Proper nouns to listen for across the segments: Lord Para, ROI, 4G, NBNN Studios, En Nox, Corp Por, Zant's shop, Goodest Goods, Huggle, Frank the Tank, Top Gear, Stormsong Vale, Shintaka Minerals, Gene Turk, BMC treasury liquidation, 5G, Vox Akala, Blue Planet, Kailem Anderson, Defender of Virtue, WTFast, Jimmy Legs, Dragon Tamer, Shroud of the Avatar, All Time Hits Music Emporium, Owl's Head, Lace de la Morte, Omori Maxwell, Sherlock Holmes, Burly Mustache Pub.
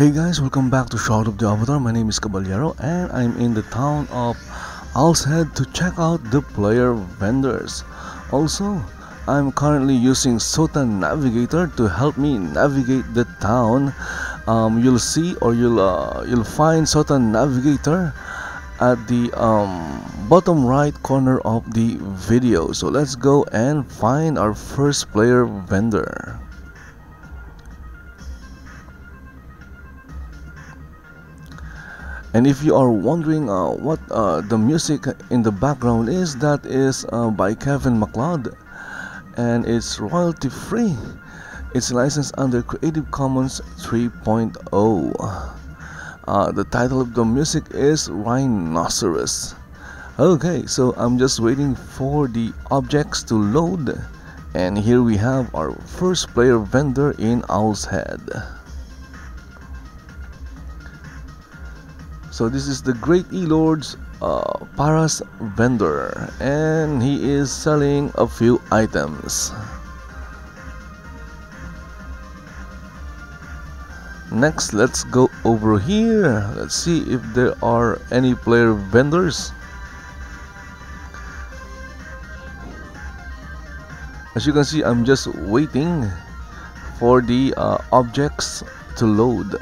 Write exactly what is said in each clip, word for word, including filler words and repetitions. Hey guys, welcome back to Shroud of the Avatar. My name is Caballero and I'm in the town of Owl's Head to check out the player vendors. Also, I'm currently using Sota Navigator to help me navigate the town. Um, you'll see or you'll uh, you'll find Sota Navigator at the um, bottom right corner of the video. So let's go and find our first player vendor. And if you are wondering uh, what uh, the music in the background is, that is uh, by Kevin MacLeod, and it's royalty free. It's licensed under Creative Commons three point oh. Uh, the title of the music is Rhinoceros. Okay, so I'm just waiting for the objects to load, and here we have our first player vendor in Owl's Head. So this is the Great E-Lord's uh, Para's vendor, and he is selling a few items. Next, let's go over here. Let's see if there are any player vendors. As you can see, I'm just waiting for the uh, objects to load.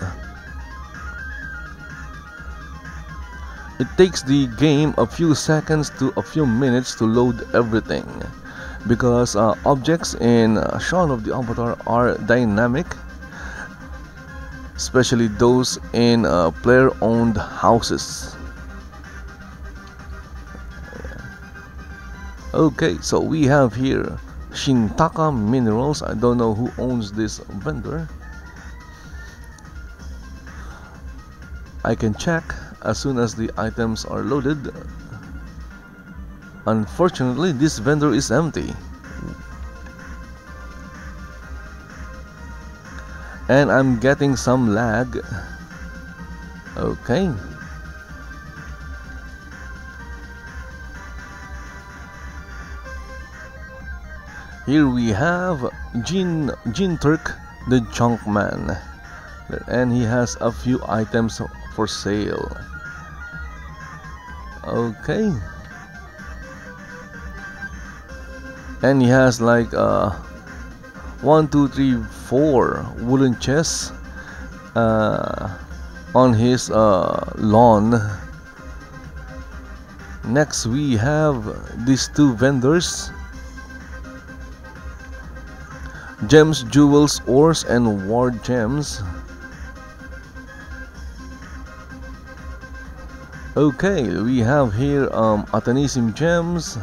It takes the game a few seconds to a few minutes to load everything, because uh, objects in uh, Shroud of the Avatar are dynamic, especially those in uh, player-owned houses. Okay, so we have here Shintaka Minerals. I don't know who owns this vendor. I can check as soon as the items are loaded. Unfortunately, this vendor is empty, and I'm getting some lag. Okay, here we have Gene, Gene Turk, the Junk Man, and he has a few items for sale. Okay, and he has like uh, one two three four wooden chests uh, on his uh, lawn. Next we have these two vendors: gems, jewels, ores, and ward gems. Okay, we have here um, Atanisim gems,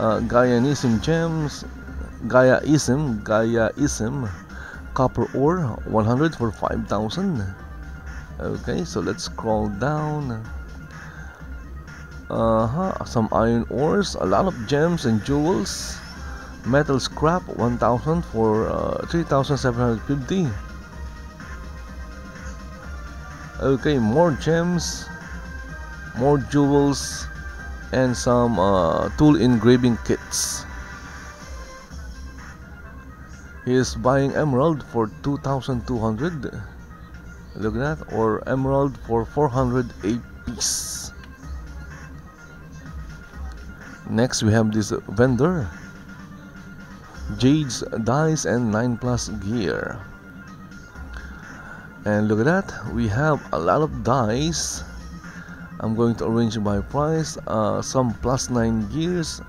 uh, Gaianism gems, Gaiaism, Gaiaism, copper ore, one hundred for five thousand. Okay, so let's scroll down. Uh-huh, some iron ores, a lot of gems and jewels, metal scrap, one thousand for uh, three thousand seven hundred fifty. Okay, more gems, more jewels, and some uh, tool engraving kits. He is buying emerald for two thousand two hundred. Look at that, or emerald for four hundred a piece. Next we have this vendor, Jade's Dyes and nine plus gear. And look at that, we have a lot of dice. I'm going to arrange by price, uh, some plus nine gears,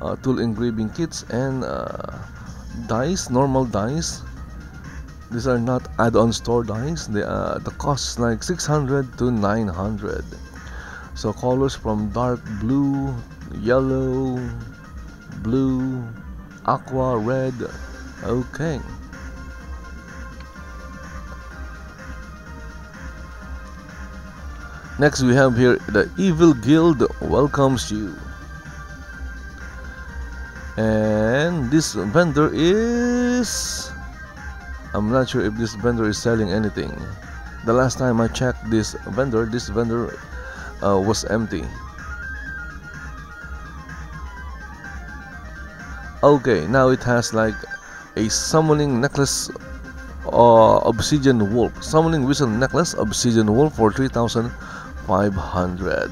uh, tool engraving kits, and uh, dice, normal dice. These are not add-on store dice. They, uh, the cost is like six hundred to nine hundred. So colors from dark blue, yellow, blue, aqua, red. Okay, next we have here the Evil Guild welcomes you, and this vendor is, I'm not sure if this vendor is selling anything. The last time I checked this vendor, this vendor uh, was empty. Okay, now it has like a summoning necklace uh, Obsidian Wolf. Summoning Whistle Necklace, Obsidian Wolf for three thousand five hundred.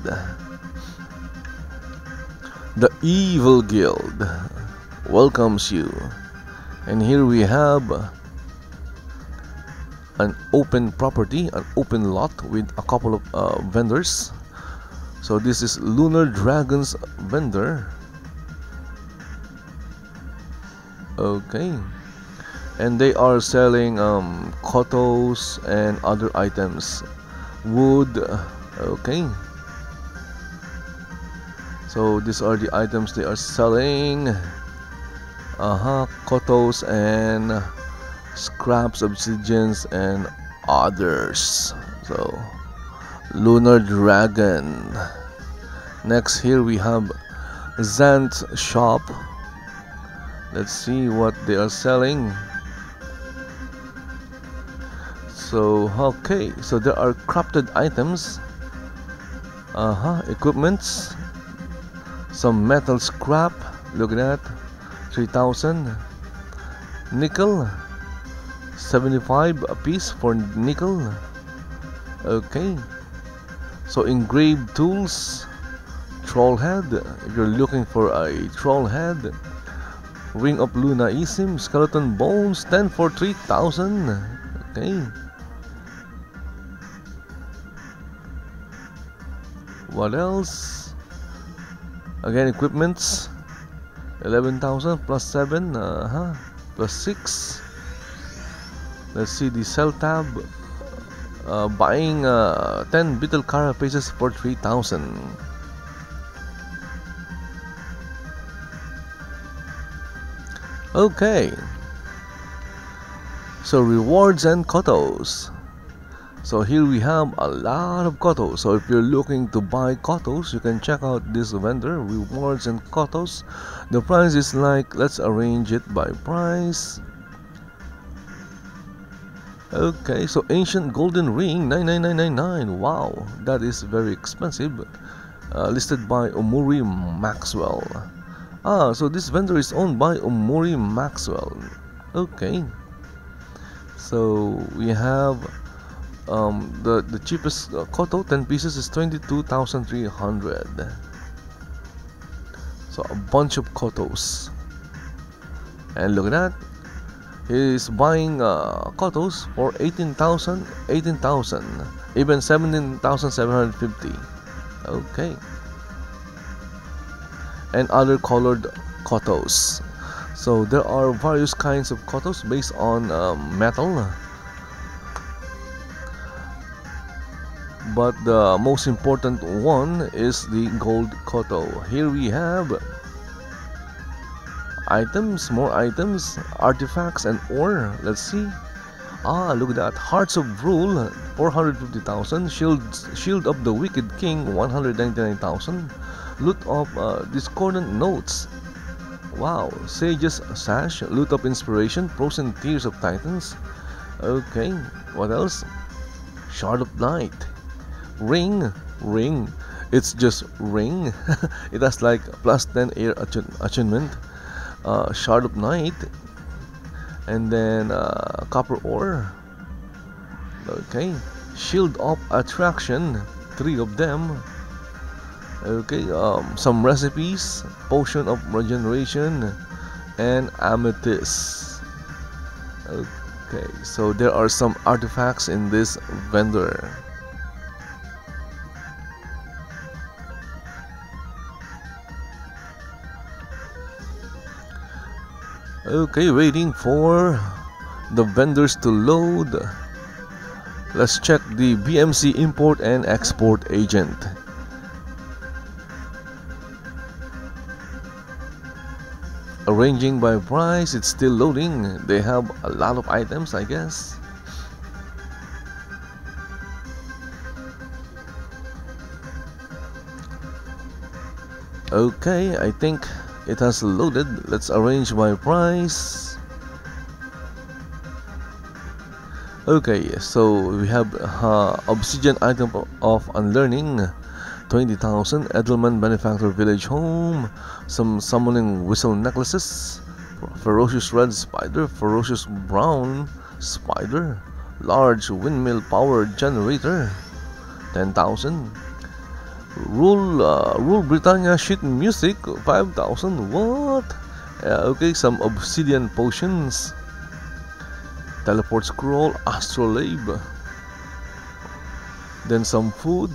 The Evil Guild welcomes you. And here we have an open property, an open lot with a couple of uh, vendors. So this is Lunar Dragon's vendor. Okay, and they are selling um, C O T Os and other items, wood. Okay, so these are the items they are selling. Uh-huh, C O T Os and scraps, obsidians and others. So Lunar Dragon. Next, here we have Zant's Shop. Let's see what they are selling. So okay, so there are crafted items, uh-huh, equipments, some metal scrap, look at that, three thousand, nickel, seventy-five a piece for nickel. Okay, so engraved tools, troll head, if you're looking for a troll head, Ring of Lunaism, skeleton bones, ten for three thousand. Okay, what else? Again, equipments, eleven thousand plus seven, uh-huh, plus six. Let's see the sell tab. Uh, buying uh, ten beetle carapaces for three thousand. Okay, so rewards and C O T Os. So here we have a lot of C O T Os. So if you're looking to buy C O T Os, you can check out this vendor, rewards and C O T Os. The price is like, let's arrange it by price. Okay, so ancient golden ring, nine nine nine nine nine. Wow, that is very expensive. Uh, listed by Omori Maxwell. Ah, so this vendor is owned by Omori Maxwell. Okay, so we have um, the, the cheapest uh, C O T O, ten pieces, is twenty-two thousand three hundred. So a bunch of C O T Os. And look at that, he is buying uh, C O T Os for eighteen thousand, eighteen thousand, even seventeen thousand seven hundred fifty. Okay, and other colored C O T Os. So there are various kinds of C O T Os based on uh, metal, but the most important one is the gold C O T O. Here we have items, more items, artifacts and ore. Let's see. Ah, look at that, Hearts of Rule, four hundred fifty thousand, Shields, Shield of the Wicked King, one hundred ninety-nine thousand, Loot of uh, Discordant Notes. Wow, Sage's Sash, Loot of Inspiration, Pros and Tears of Titans. Okay, what else? Shard of Night, Ring, Ring, it's just Ring. It has like plus ten air attunement. Uh, Shard of Night, and then uh, Copper Ore. Okay, Shield of Attraction, three of them. Okay, um, some recipes, Potion of Regeneration and Amethyst. Okay, so there are some artifacts in this vendor. Okay, waiting for the vendors to load. Let's check the B M C import and export agent. Arranging by price, it's still loading. They have a lot of items, I guess. Okay, I think it has loaded. Let's arrange by price. Okay, so we have uh, obsidian item of unlearning, twenty thousand, Edelman Benefactor Village Home, some summoning whistle necklaces, ferocious red spider, ferocious brown Spider, large windmill power generator, ten thousand. Rule, uh, Rule Britannia sheet music, five thousand. What? Uh, okay, some obsidian potions. Teleport scroll, astrolabe. Then some food.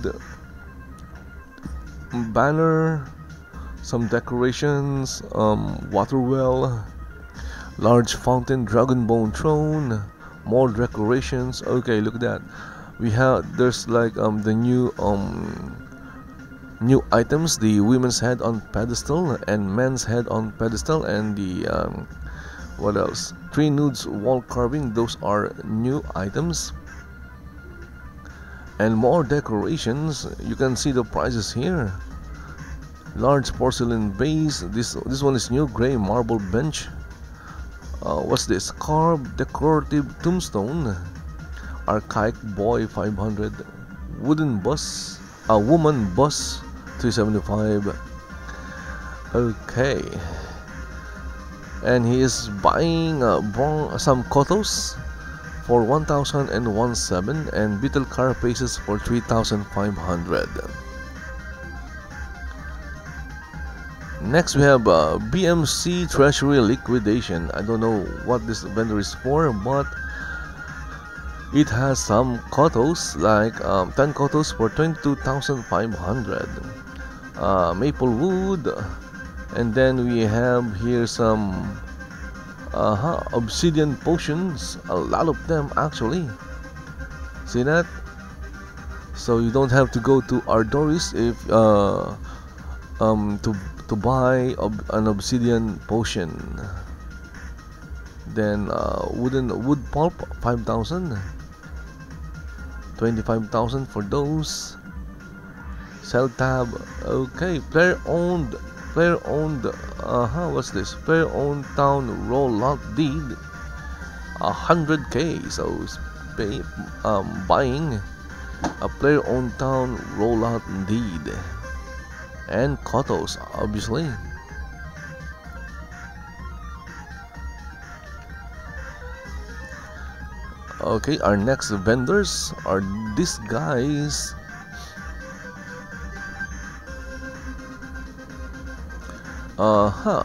Banner. Some decorations. Um, water well. Large fountain, dragon bone throne. More decorations. Okay, look at that. We have there's like um the new um new items, the women's head on pedestal and men's head on pedestal, and the um what else? Three nudes wall carving. Those are new items. And more decorations. You can see the prices here. Large porcelain vase. This this one is new. Gray marble bench. Uh, what's this? Carved decorative tombstone. Archaic boy five hundred. Wooden bus. A uh, woman bus three seventy-five. Okay. And he is buying uh, some Cotos for one thousand seventeen and beetle carapaces for three thousand five hundred. Next we have uh, B M C treasury liquidation. I don't know what this vendor is for, but it has some Cotos, like um, ten Cotos for twenty-two thousand five hundred. Uh, maple wood, and then we have here some Uh-huh, obsidian potions, a lot of them actually. See that? So you don't have to go to Ardoris if uh, um, to to buy ob an obsidian potion. Then uh, wooden wood pulp, five thousand, twenty-five thousand for those. Sell tab. Okay, player owned. Player owned, uh-huh, what's this? Player owned town rollout deed, one hundred K. So pay, um, buying a player owned town rollout deed and Cotos, obviously. Okay, our next vendors are these guys. Uh huh.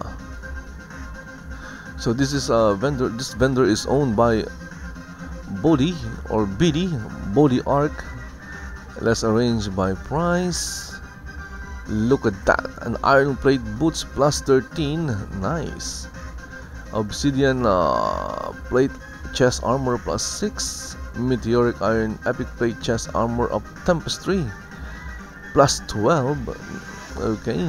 So this is a vendor. This vendor is owned by Body or B D, Body Arc. Let's arrange by price. Look at that! An iron plate boots plus thirteen. Nice. Obsidian uh, plate chest armor plus six. Meteoric iron epic plate chest armor of Tempestry plus twelve. Okay.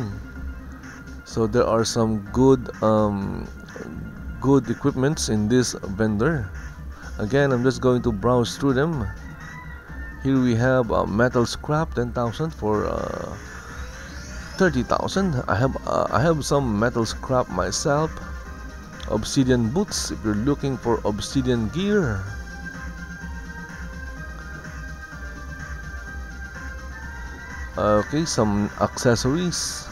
So there are some good um, good equipments in this vendor. Again, I'm just going to browse through them. Here we have uh, metal scrap, ten thousand for uh, thirty thousand. I have uh, I have some metal scrap myself. Obsidian boots if you're looking for obsidian gear. Okay, some accessories.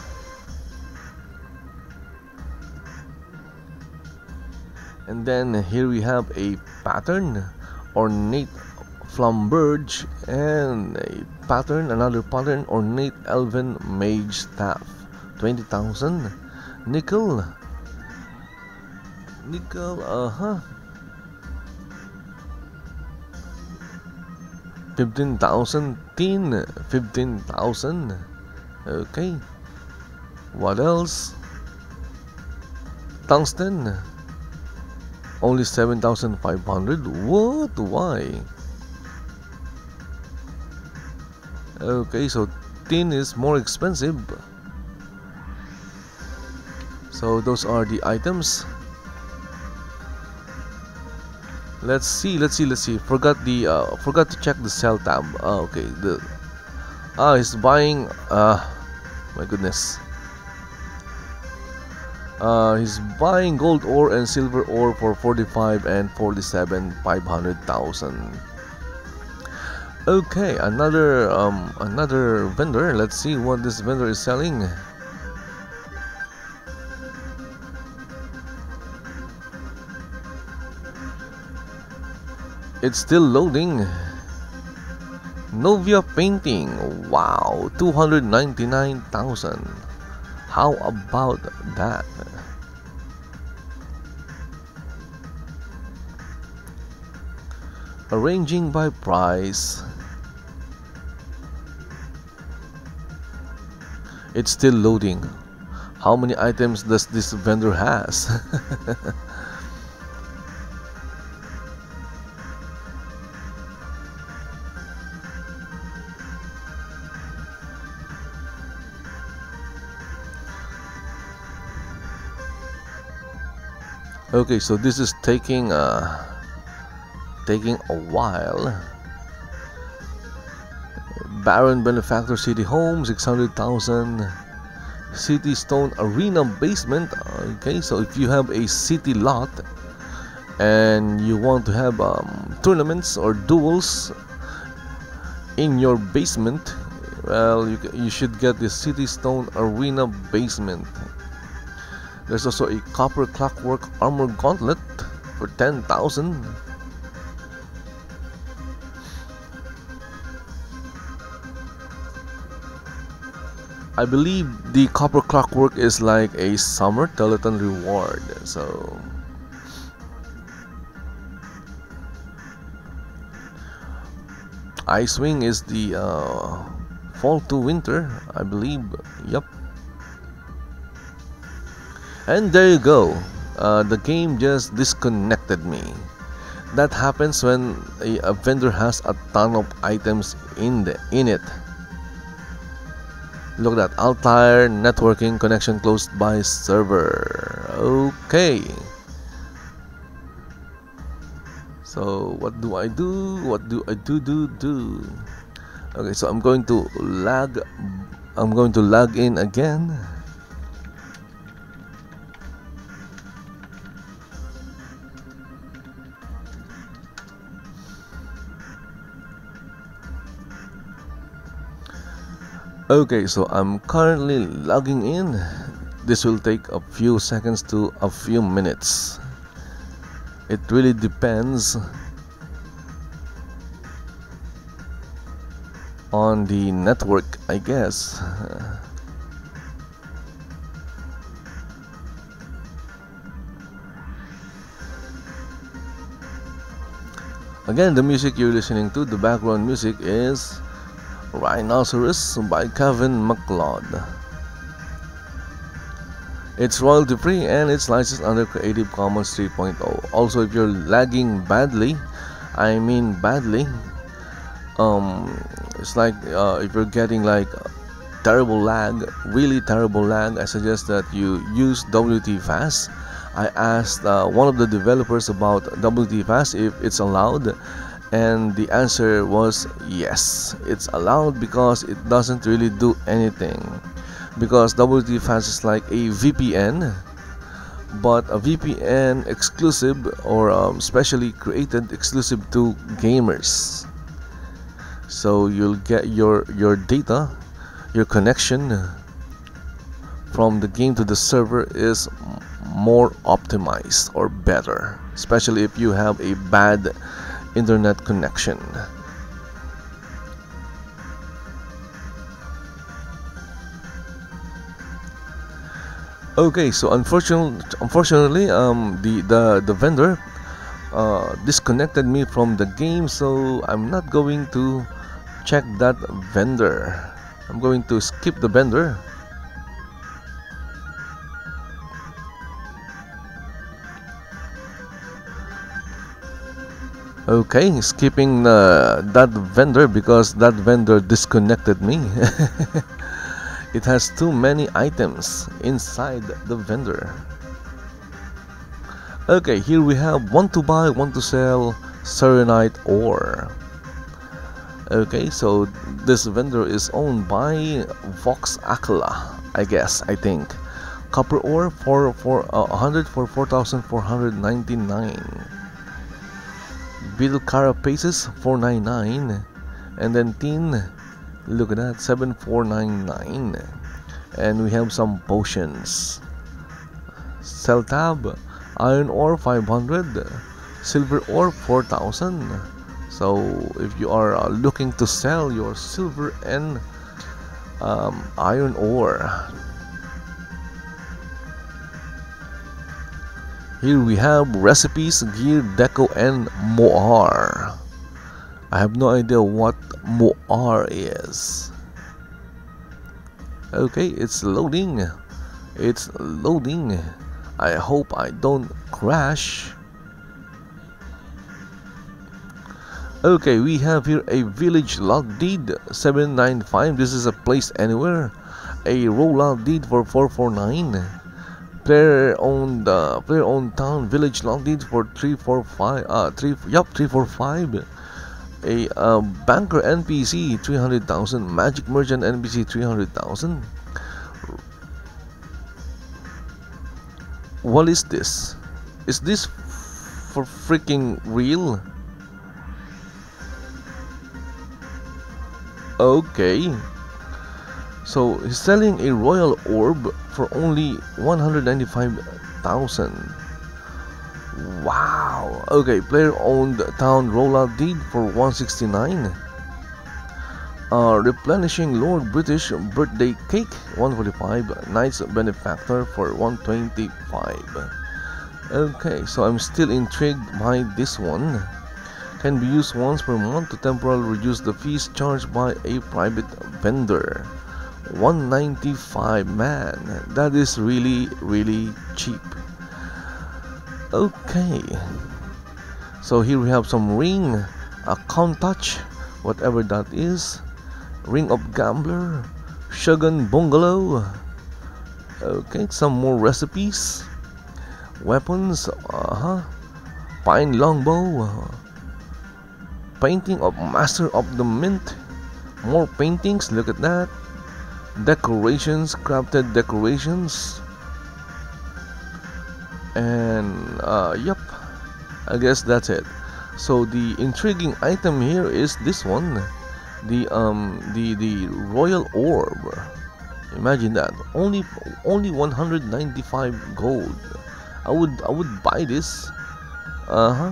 And then here we have a pattern, ornate flamberge, and a pattern, another pattern, ornate elven mage staff, twenty thousand. Nickel, nickel, uh huh, fifteen thousand, tin, fifteen thousand. Okay, what else? Tungsten. Only seven thousand five hundred. What? Why? Okay, so tin is more expensive. So those are the items. Let's see, let's see, let's see. Forgot the uh, forgot to check the sell tab. Ah, okay. The ah, he's buying. Ah, my goodness. Uh, he's buying gold ore and silver ore for forty-five and forty-seven, five hundred thousand. Okay, another um, another vendor. Let's see what this vendor is selling. It's still loading. Novia painting, wow, two hundred ninety-nine thousand. How about that? Arranging by price. It's still loading. How many items does this vendor has? Okay, so this is taking uh, taking a while. Baron Benefactor City Home, six hundred thousand. City Stone Arena Basement. Okay, so if you have a city lot and you want to have um, tournaments or duels in your basement, well, you, you should get the City Stone Arena Basement. There's also a Copper Clockwork Armor Gauntlet for ten thousand. I believe the Copper Clockwork is like a Summer Telethon reward, so... Icewing is the uh, Fall to Winter, I believe, yep. And there you go, uh, the game just disconnected me. That happens when a, a vendor has a ton of items in, the, in it. Look at that, Altair, networking, connection closed by server. Okay. So, what do I do? What do I do, do, do? Okay, so I'm going to lag. I'm going to log in again. Okay, so I'm currently logging in. This will take a few seconds to a few minutes. It really depends on the network, I guess. Again, the music you're listening to, the background music, is Rhinoceros by Kevin MacLeod. It's royalty free and it's licensed under Creative Commons three point oh. Also, if you're lagging badly, I mean badly, um, it's like uh, if you're getting like terrible lag, really terrible lag, I suggest that you use WTFast. I asked uh, one of the developers about WTFast if it's allowed. And the answer was yes, it's allowed because it doesn't really do anything. Because WTFast is like a V P N, but a V P N exclusive or um, specially created exclusive to gamers. So you'll get your, your data, your connection from the game to the server is more optimized or better. Especially if you have a bad internet connection. Okay, so unfortunately, unfortunately, um, the the the vendor uh, disconnected me from the game, so I'm not going to check that vendor. I'm going to skip the vendor. Okay, skipping uh, that vendor because that vendor disconnected me. It has too many items inside the vendor. Okay, here we have want to buy, want to sell, Serenite Ore. Okay, so this vendor is owned by Vox Akala, I guess, I think. Copper Ore for, for uh, one hundred for four thousand four hundred ninety-nine. Beetle Carapaces four ninety-nine, and then tin, look at that, seven four nine nine. And we have some potions. Cell tab, Iron Ore five hundred, silver ore four thousand. So if you are uh, looking to sell your silver and um, iron ore, here we have recipes, gear, deco, and moar. I have no idea what moar is. Okay, it's loading. It's loading. I hope I don't crash. Okay, we have here a village log deed seven ninety-five. This is a place anywhere. A rollout deed for four forty-nine. Player owned uh, player owned town village log deed for three forty-five. Uh, three. Yup, three forty-five. A uh, banker N P C three hundred thousand. Magic merchant N P C three hundred thousand. What is this? Is this for freaking real? Okay, so he's selling a royal orb for only one hundred ninety-five thousand. Wow. Okay, player owned town rollout deed for one sixty-nine. Uh, replenishing Lord British birthday cake one forty-five. Knights benefactor for one twenty-five. Okay, so I'm still intrigued by this one. Can be used once per month to temporarily reduce the fees charged by a private vendor. one ninety-five, man, that is really really cheap. Okay, so here we have some ring, a count touch, whatever that is, ring of gambler, shogun bungalow. Okay, some more recipes, weapons, uh-huh, pine longbow, painting of master of the mint, more paintings, look at that, decorations, crafted decorations, and uh, yep, I guess that's it. So the intriguing item here is this one, the um the the royal orb. Imagine that, only only one hundred ninety-five gold. I would I would buy this. Uh huh.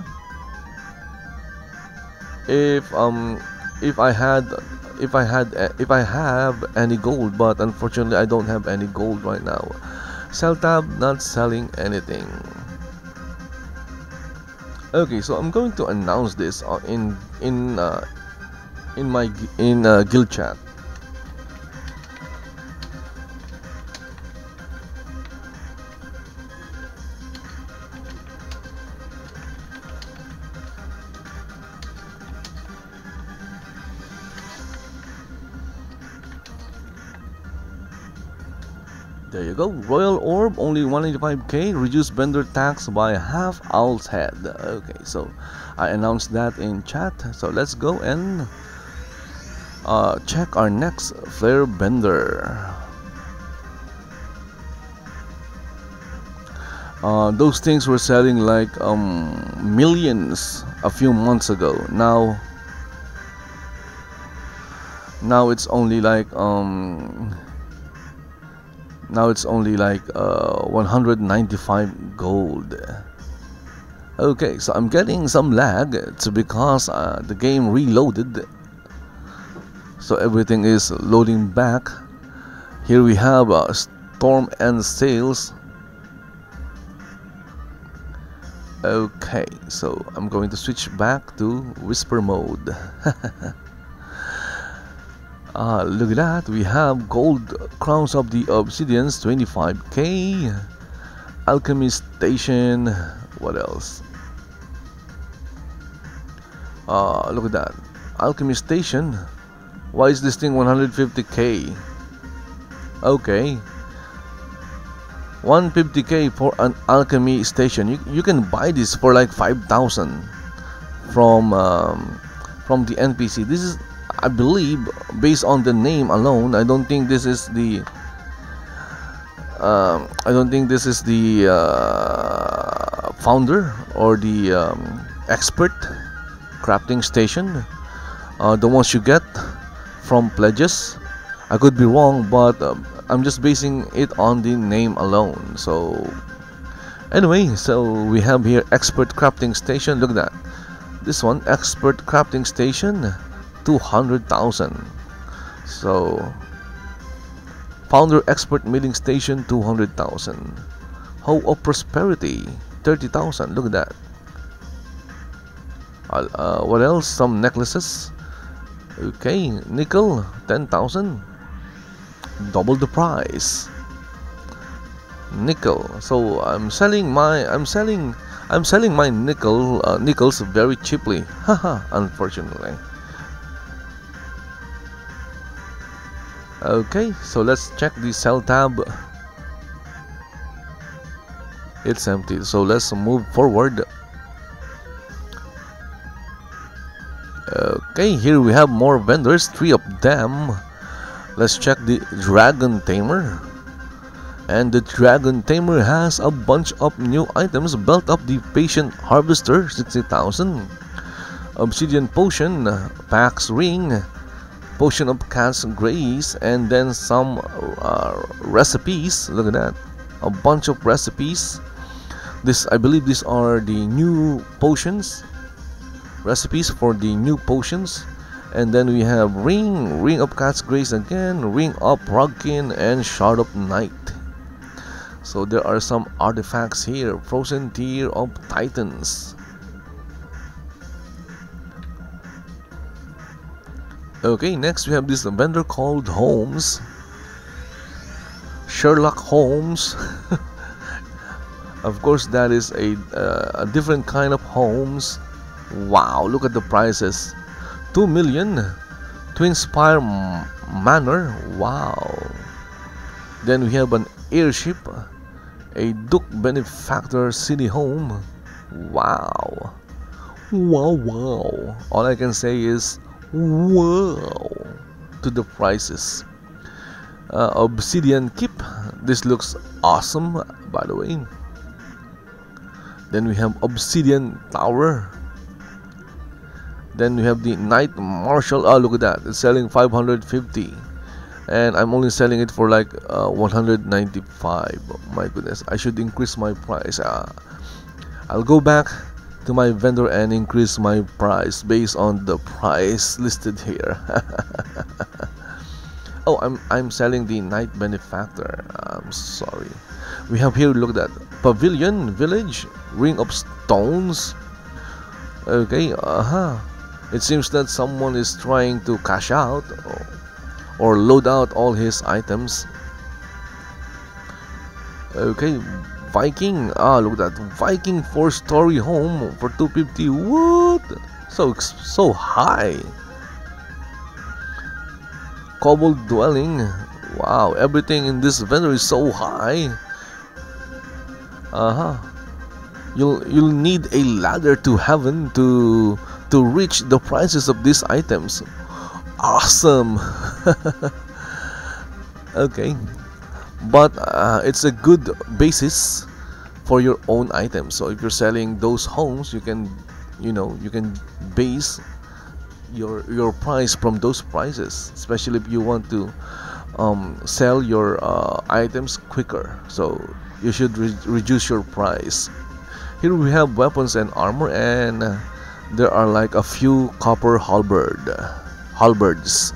If um if I had if I had if I have any gold, but unfortunately I don't have any gold right now. Sell tab, not selling anything. Okay, so I'm going to announce this in in uh, in my in uh, guild chat. There you go, royal orb, only one eighty-five K, reduce vendor tax by half, Owl's Head. Okay, so I announced that in chat, so let's go and uh, check our next flare bender. Uh, those things were selling like um, millions a few months ago. Now now it's only like um Now it's only like uh, one hundred ninety-five gold. Okay, so I'm getting some lag. It's because uh, the game reloaded. So everything is loading back. Here we have uh, Storm and Sails. Okay, so I'm going to switch back to Whisper mode. Ah, look at that, we have gold crowns of the obsidians, twenty-five K, alchemy station. What else? Ah, look at that, alchemy station. Why is this thing one hundred fifty K? Okay, one hundred fifty K for an alchemy station. You, you can buy this for like five thousand from um, from the N P C. This is, I believe, based on the name alone, I don't think this is the um, I don't think this is the uh, founder or the um, expert crafting station, uh, the ones you get from pledges. I could be wrong, but uh, I'm just basing it on the name alone. So Anyway, so we have here expert crafting station. Look at that. This one, expert crafting station, two hundred thousand. So founder expert milling station, two hundred thousand. Hoe of Prosperity, thirty thousand. Look at that. Uh, what else? Some necklaces. Okay, nickel, ten thousand. Double the price. Nickel. So I'm selling my I'm selling I'm selling my nickel uh, nickels very cheaply. Haha, unfortunately. Okay, so let's check the sell tab. It's empty. So let's move forward. Okay, here we have more vendors, three of them. Let's check the Dragon Tamer. And the Dragon Tamer has a bunch of new items. Belt up the Patient Harvester, sixty thousand. Obsidian Potion, Pax Ring, Potion of Cat's Grace, and then some uh, recipes. Look at that. A bunch of recipes. This, I believe these are the new potions. Recipes for the new potions. And then we have Ring, Ring of Cat's Grace again, Ring of Rogkin, and Shroud of Night. So there are some artifacts here. Frozen Tear of Titans. Okay, next we have this vendor called Holmes. Sherlock Holmes. Of course, that is a, uh, a different kind of Holmes. Wow, look at the prices. two million. Twinspire Manor. Wow. Then we have an airship, a Duke Benefactor City Home. Wow. Wow, wow. All I can say is wow to the prices. Uh, Obsidian Keep. This looks awesome, by the way. Then we have Obsidian Tower. Then we have the Night Marshal. Oh, look at that. It's selling five hundred fifty. And I'm only selling it for like uh, one hundred ninety-five. My goodness, I should increase my price. Uh, I'll go back to my vendor and increase my price based on the price listed here. Oh, I'm I'm selling the Night Benefactor. I'm sorry. We have here. Look at that. Pavilion Village, Ring of Stones. Okay. Uh huh. It seems that someone is trying to cash out. Oh. Or load out all his items. Okay, Viking. Ah, look at that. Viking four-story home for two hundred fifty. What? So so high. Cobalt dwelling. Wow, everything in this vendor is so high. Uh huh. You'll you'll need a ladder to heaven to to reach the prices of these items. Awesome. Okay, but uh, it's a good basis for your own items. So if you're selling those homes, you can, you know, you can base your your price from those prices, especially if you want to um, sell your uh, items quicker. So you should re reduce your price. Here we have weapons and armor, and uh, there are like a few copper halberd. Halberds.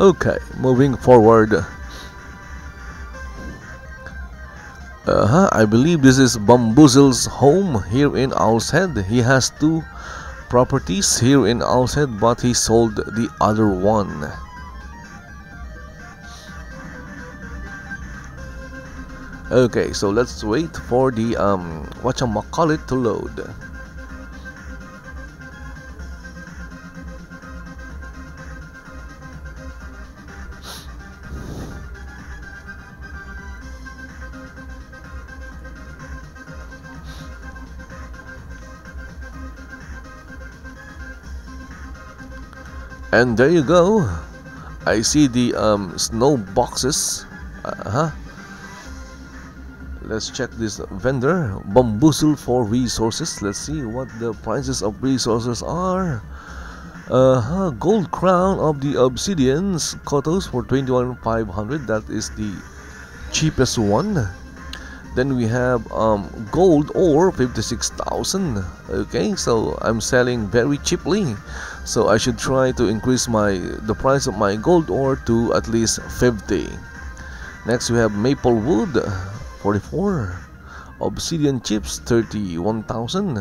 Okay, moving forward. Uh-huh, I believe this is Bamboozle's home here in Owl's Head. He has two properties here in Owl's Head, but he sold the other one. Okay, so let's wait for the um whatchamacallit to load. And there you go. I see the um, snow boxes. Uh-huh. Let's check this vendor. Bamboozle for resources. Let's see what the prices of resources are. Uh-huh. Gold crown of the obsidians. C O T Os for twenty-one thousand five hundred. That is the cheapest one. Then we have um, gold ore, fifty-six thousand. Okay, so I'm selling very cheaply, so I should try to increase my the price of my gold ore to at least fifty. Next we have maple wood, forty-four. Obsidian chips, thirty-one thousand.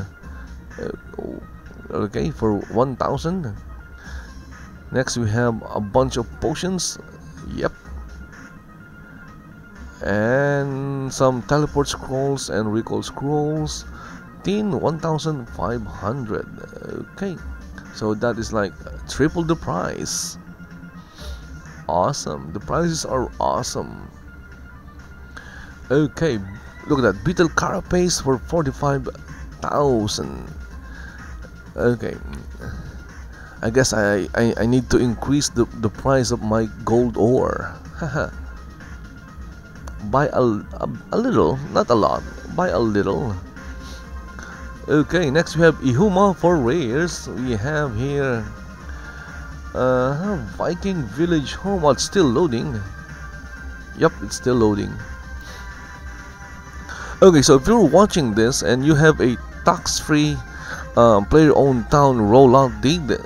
Uh, okay, for one thousand. Next we have a bunch of potions. Yep. And some teleport scrolls and recall scrolls. Tin, one thousand five hundred. Okay, so that is like triple the price. Awesome, the prices are awesome. Okay, look at that. Beetle carapace for forty-five thousand. Okay, I guess I, I, I need to increase the, the price of my gold ore. Haha. Buy a, a, a little, not a lot, buy a little. Okay, next we have Ihuma for rares. We have here uh, Viking Village Home. Oh, it's still loading. Yep, it's still loading. Okay, so if you're watching this and you have a tax-free uh, player-owned town rollout deed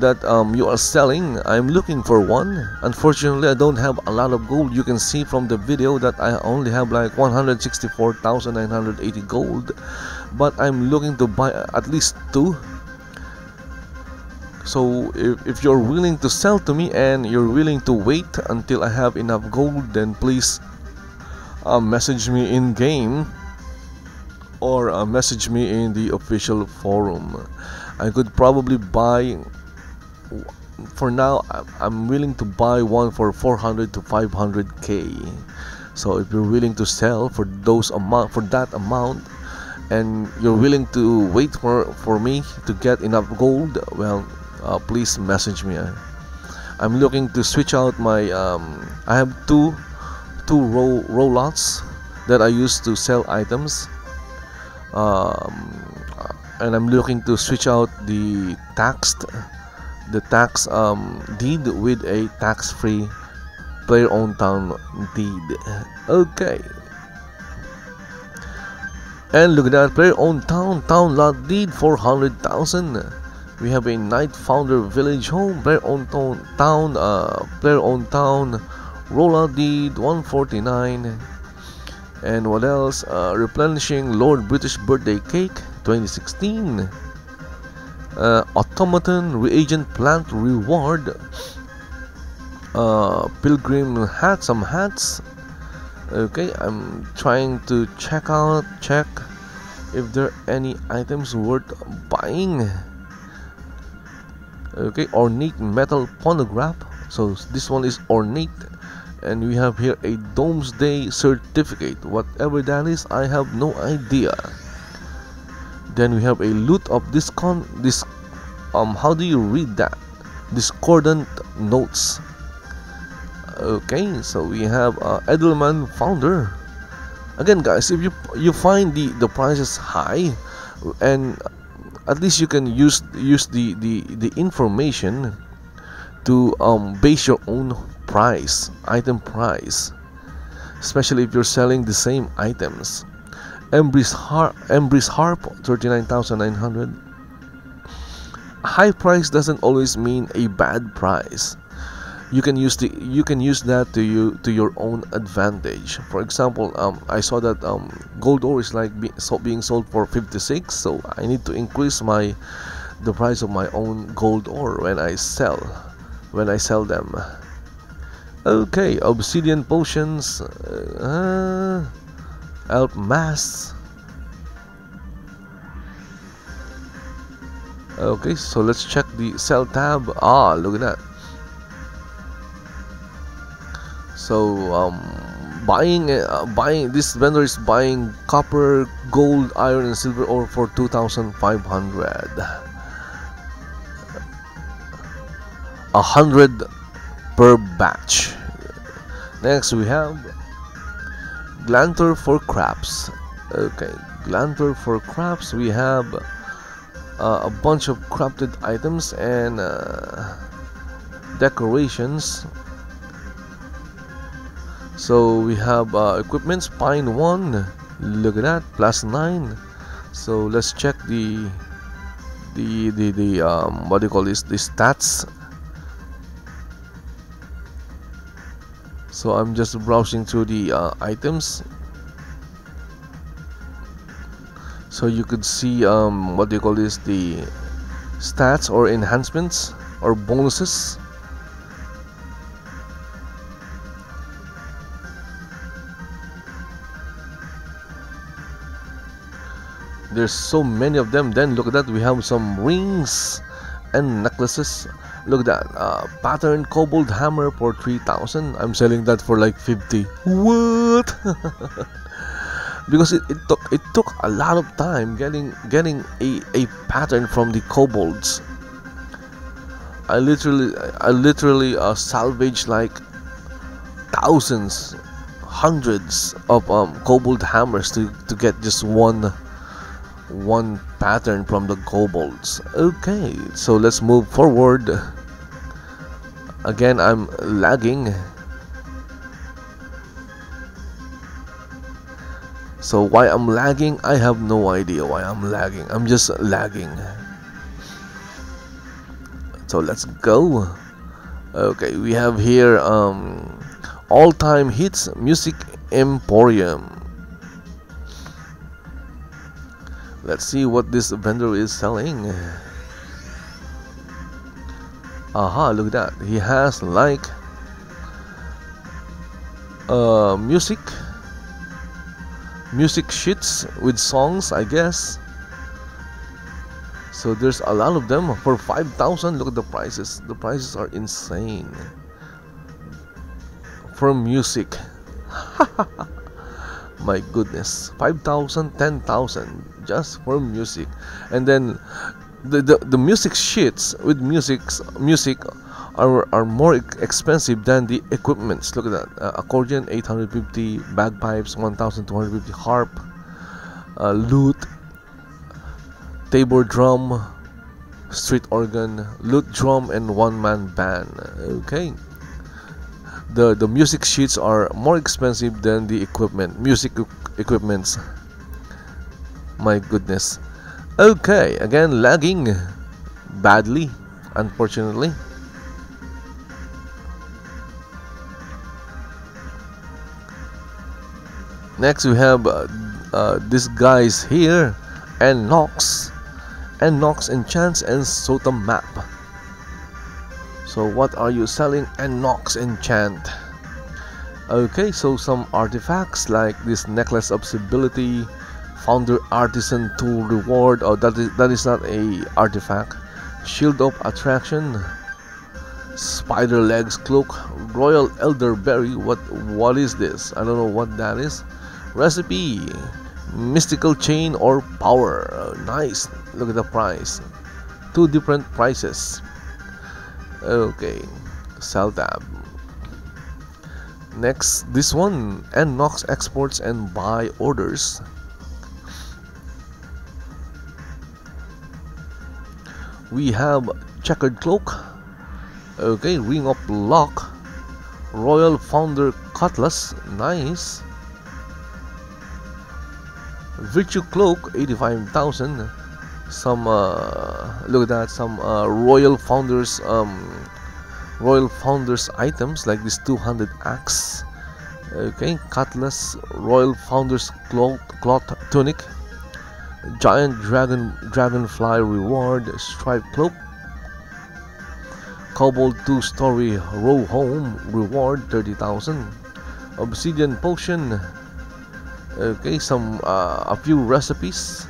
that um, you are selling, I'm looking for one. Unfortunately, I don't have a lot of gold. You can see from the video that I only have like one hundred sixty-four thousand nine hundred eighty gold, but I'm looking to buy at least two. So if, if you're willing to sell to me and you're willing to wait until I have enough gold, then please uh, message me in game or uh, message me in the official forum. I could probably buy. For now, I'm willing to buy one for four hundred to five hundred K. So if you're willing to sell for those amount, for that amount, and you're willing to wait for for me to get enough gold, well, uh, please message me. I'm looking to switch out my. Um, I have two two roll rollouts that I use to sell items. Um, and I'm looking to switch out the taxed. The tax um, deed with a tax-free player-owned town deed. Okay. And look at that, player-owned town, town lot deed, four hundred thousand. We have a Night Founder Village Home, player-owned town, uh, player-owned town, rollout deed, one forty-nine. And what else? Uh, replenishing Lord British Birthday Cake, twenty sixteen. Uh, automaton reagent plant reward, uh, pilgrim hat, some hats. Okay, I'm trying to check out check if there are any items worth buying. Okay, ornate metal phonograph, so this one is ornate. And we have here a Domesday certificate, whatever that is, I have no idea. Then we have a loot of this con this um how do you read that? Discordant notes. Okay, so we have uh, Edelman Founder. Again guys, if you you find the the prices high, and at least you can use use the the the information to um base your own price, item price, especially if you're selling the same items. Embry's Harp, Embry's Harp, thirty-nine thousand nine hundred. High price doesn't always mean a bad price. You can use the you can use that to you to your own advantage. For example, um, I saw that um, gold ore is like be, so being sold for fifty-six, so I need to increase my the price of my own gold ore when I sell when I sell them. Okay, obsidian potions. Uh, Elf mass. Okay, so let's check the sell tab. Ah, look at that. So um, buying uh, buying this vendor is buying copper, gold, iron, and silver ore for two thousand five hundred. A hundred per batch. Next we have Glantor for crabs. Okay, Glantor for crabs. We have uh, a bunch of crafted items and uh, decorations. So we have uh, equipments, Pine one, look at that, plus nine. So let's check the the the, the um, what do you call this, the stats. So I'm just browsing through the uh, items. So you could see um, what do you call this, the stats or enhancements or bonuses. There's so many of them. Then look at that, we have some rings and necklaces. Look at that, uh, pattern kobold hammer for three thousand. I'm selling that for like fifty. What? Because it, it took it took a lot of time getting getting a, a pattern from the kobolds. I literally I literally uh, salvaged like thousands, hundreds of um, kobold hammers to to get just one. one pattern from the kobolds. Okay, so let's move forward. Again, I'm lagging. So why I'm lagging, I have no idea why I'm lagging. I'm just lagging. So let's go. Okay, we have here um, all-time hits music emporium. Let's see what this vendor is selling. Aha, look at that. He has like uh, music music sheets with songs, I guess. So there's a lot of them for five thousand. Look at the prices. The prices are insane for music. My goodness, five thousand, ten thousand just for music. And then the, the the music sheets with musics music are are more expensive than the equipments. Look at that, uh, accordion eight hundred fifty, bagpipes one thousand two hundred fifty, harp, uh, lute, tabor drum, street organ, lute drum, and one-man band. Okay, the the music sheets are more expensive than the equipment, music equipments. My goodness. Okay, again lagging badly, unfortunately. Next we have uh, uh, these guys here, En Nox, En Nox Enchants and Sota Map. So what are you selling, En Nox Enchant? Okay, so some artifacts like this necklace of stability, founder artisan tool reward. Oh, that is that is not a artifact. Shield of attraction, spider legs cloak, royal elderberry. What what is this? I don't know what that is. Recipe, mystical chain or power. Oh, nice. Look at the price. Two different prices. Okay, sell tab. Next, this one, En Nox exports and buy orders. We have checkered cloak, okay, ring of luck, royal founder cutlass, nice, virtue cloak eighty-five thousand. Some uh, look at that, some uh, royal founders um, royal founders items like this two hundred axe, okay, cutlass, royal founders cloth, cloth tunic, giant dragon dragonfly reward, striped cloak, kobold two-story row home reward thirty thousand, obsidian potion, okay, some uh, a few recipes,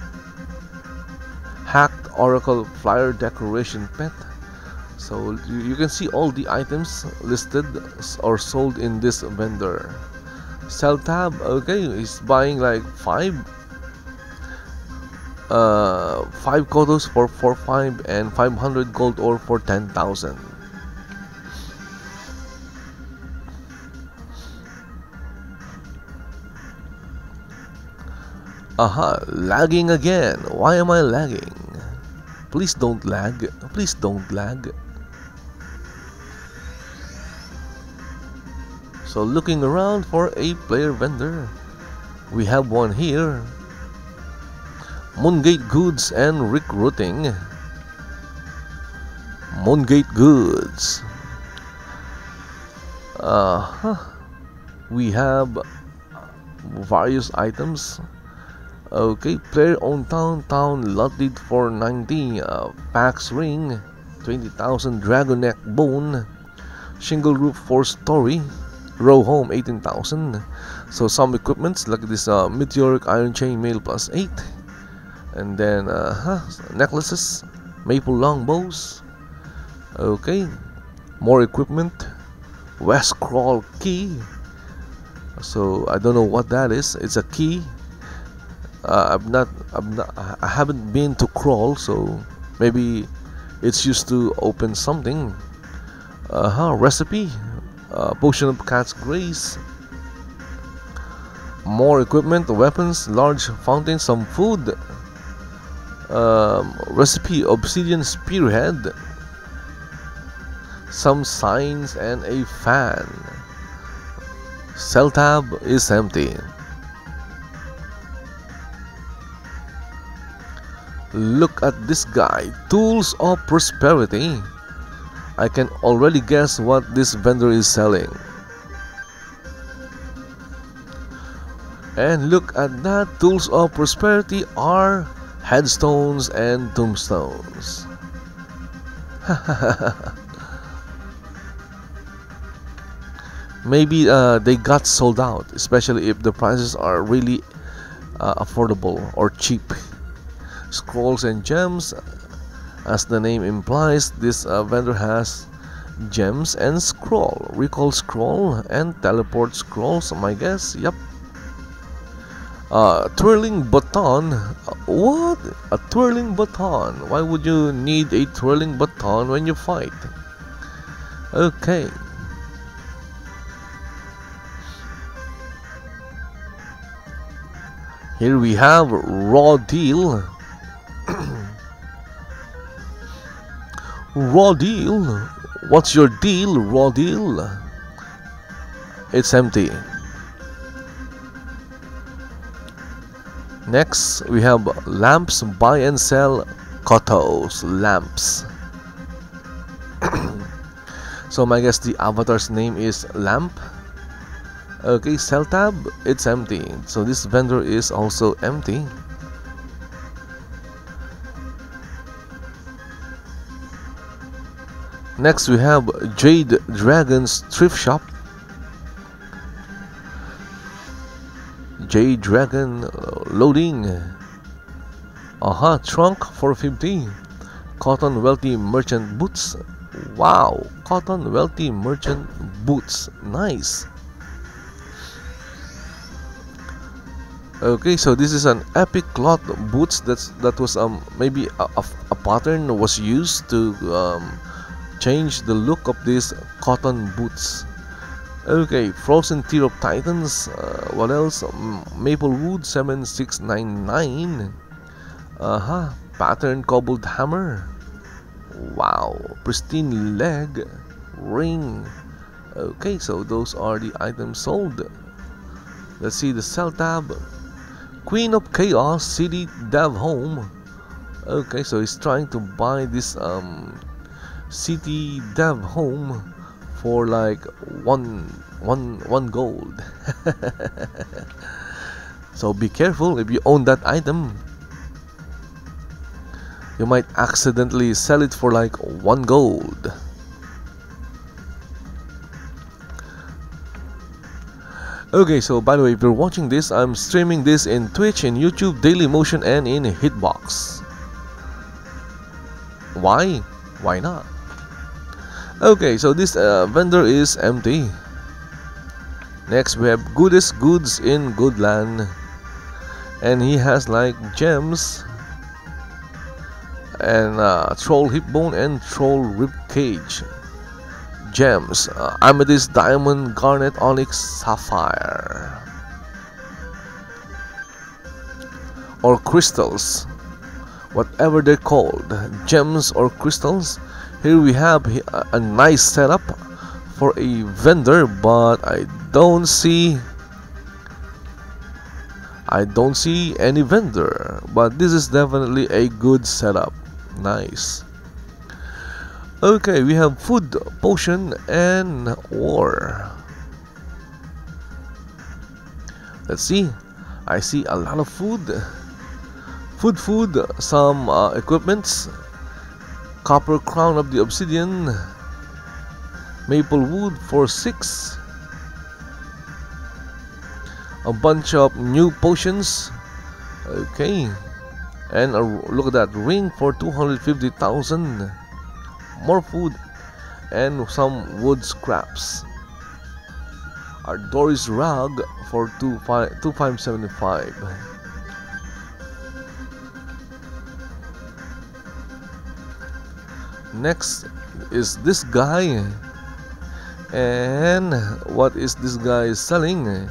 hacked oracle flyer decoration pet. So you can see all the items listed or sold in this vendor. Sell tab. Okay, he's buying like five Uh, five C O T Os for four five and five hundred gold ore for ten thousand. Aha, lagging again. Why am I lagging? Please don't lag. Please don't lag. So looking around for a player vendor. We have one here. MoonGate Goods and Recruiting. MoonGate Goods. Uh, huh. We have various items. Okay, player own town, town looted for ninety, uh, Pax Ring, twenty thousand, Dragon Neck Bone, Shingle Roof four story, Row Home eighteen thousand. So some equipments like this uh, Meteoric Iron Chain Mail plus eight. And then uh, huh, necklaces, Maple Longbows. Okay, more equipment, West Crawl Key. So I don't know what that is, it's a key. Uh, I'm not, I'm not, I haven't been to Crawl, so maybe it's used to open something. Uh huh. Recipe, uh, potion of cat's grace, more equipment, weapons, large fountain, some food. Um, recipe, obsidian spearhead, some signs, and a fan. Cell tab is empty. Look at this guy, Tools of Prosperity. I can already guess what this vendor is selling. And look at that, Tools of Prosperity are headstones and tombstones. Maybe uh, they got sold out, especially if the prices are really uh, affordable or cheap. Scrolls and gems, as the name implies, this uh, vendor has gems and scroll, recall scroll and teleport scrolls, my guess. Yep. Uh, twirling baton. What? A twirling baton? Why would you need a twirling baton when you fight? Okay. Here we have Raw Deal. Raw Deal? What's your deal, Raw Deal? It's empty. Next, we have lamps, buy and sell, C O T O's lamps. So I guess the avatar's name is Lamp. Okay, sell tab, it's empty. So this vendor is also empty. Next we have Jade Dragon's thrift shop. Jade Dragon loading. Aha, trunk for fifty. Cotton wealthy merchant boots. Wow, cotton wealthy merchant boots. Nice. Okay, so this is an epic cloth boots. That's that was um maybe a, a, a pattern was used to um, change the look of these cotton boots. Okay, frozen tear of titans. Uh, what else? M Maplewood seven six nine nine. Uh huh. Pattern cobbled hammer. Wow. Pristine leg ring. Okay, so those are the items sold. Let's see the sell tab. Queen of Chaos City Dev Home. Okay, so he's trying to buy this um. City Dev Home for like one one one gold. So be careful if you own that item. You might accidentally sell it for like one gold. Okay, so by the way, if you're watching this, I'm streaming this in Twitch, in YouTube, Dailymotion, and in Hitbox. Why? Why not? Okay, so this uh, vendor is empty. Next we have Goodest Goods in Goodland, and he has like gems and uh, troll hip bone and troll rib cage. Gems, uh, amethyst, diamond, garnet, onyx, sapphire, or crystals, whatever they're called, gems or crystals. Here we have a nice setup for a vendor, but I don't see I don't see any vendor, but this is definitely a good setup. Nice. Okay, we have food, potion, and ore. Let's see. I see a lot of food. Food, food, some uh, equipments. Copper crown of the obsidian. Maple wood for six. A bunch of new potions. Okay. And a, look at that, ring for two hundred fifty thousand. More food and some wood scraps. Our Doris rug for two thousand five hundred seventy-five. Next is this guy, and what is this guy selling? It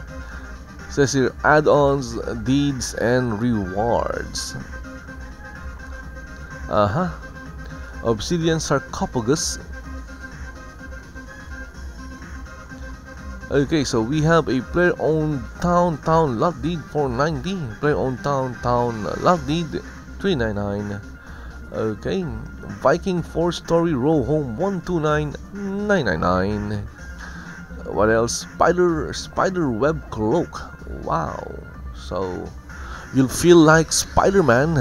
says here add-ons, deeds, and rewards. Uh huh. Obsidian sarcophagus. Okay, so we have a player owned town town lot deed for ninety, player owned town town lot deed three ninety-nine. Okay, Viking four story row home one two nine nine nine nine. What else? Spider spider web cloak. Wow. So you'll feel like Spider-Man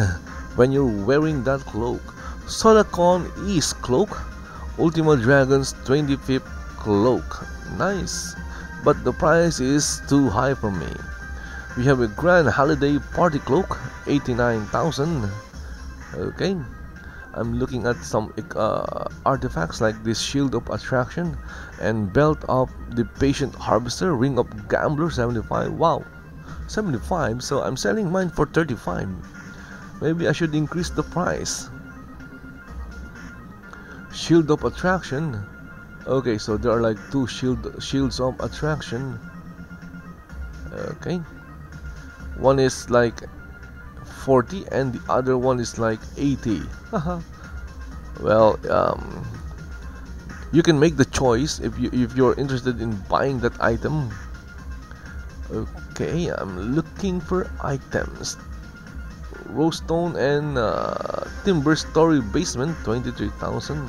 when you're wearing that cloak. Solacon East cloak, Ultima Dragon's twenty-fifth cloak. Nice, but the price is too high for me. We have a grand holiday party cloak, eighty-nine thousand. Okay, I'm looking at some uh, artifacts like this shield of attraction and belt of the patient harvester, ring of gambler seventy-five. Wow, seventy-five. So I'm selling mine for thirty-five. Maybe I should increase the price. Shield of attraction. Okay, so there are like two shield shields of attraction. Okay, one is like forty and the other one is like eighty. Well, um, you can make the choice if you if you're interested in buying that item. Okay, I'm looking for items. Rowstone and uh, timber story basement, twenty-three thousand.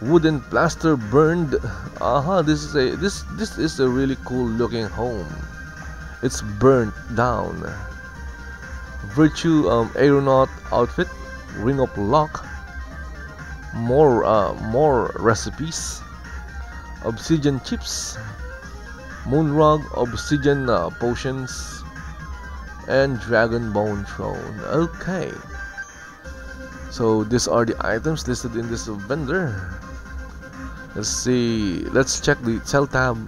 Wooden plaster burned. Aha, uh-huh, this is a this this is a really cool looking home. It's burnt down. Virtue um, aeronaut outfit, ring of lock. More uh, more recipes. Obsidian chips. Moonrog obsidian uh, potions. And dragon bone throne. Okay, so these are the items listed in this vendor. Let's see, let's check the sell tab.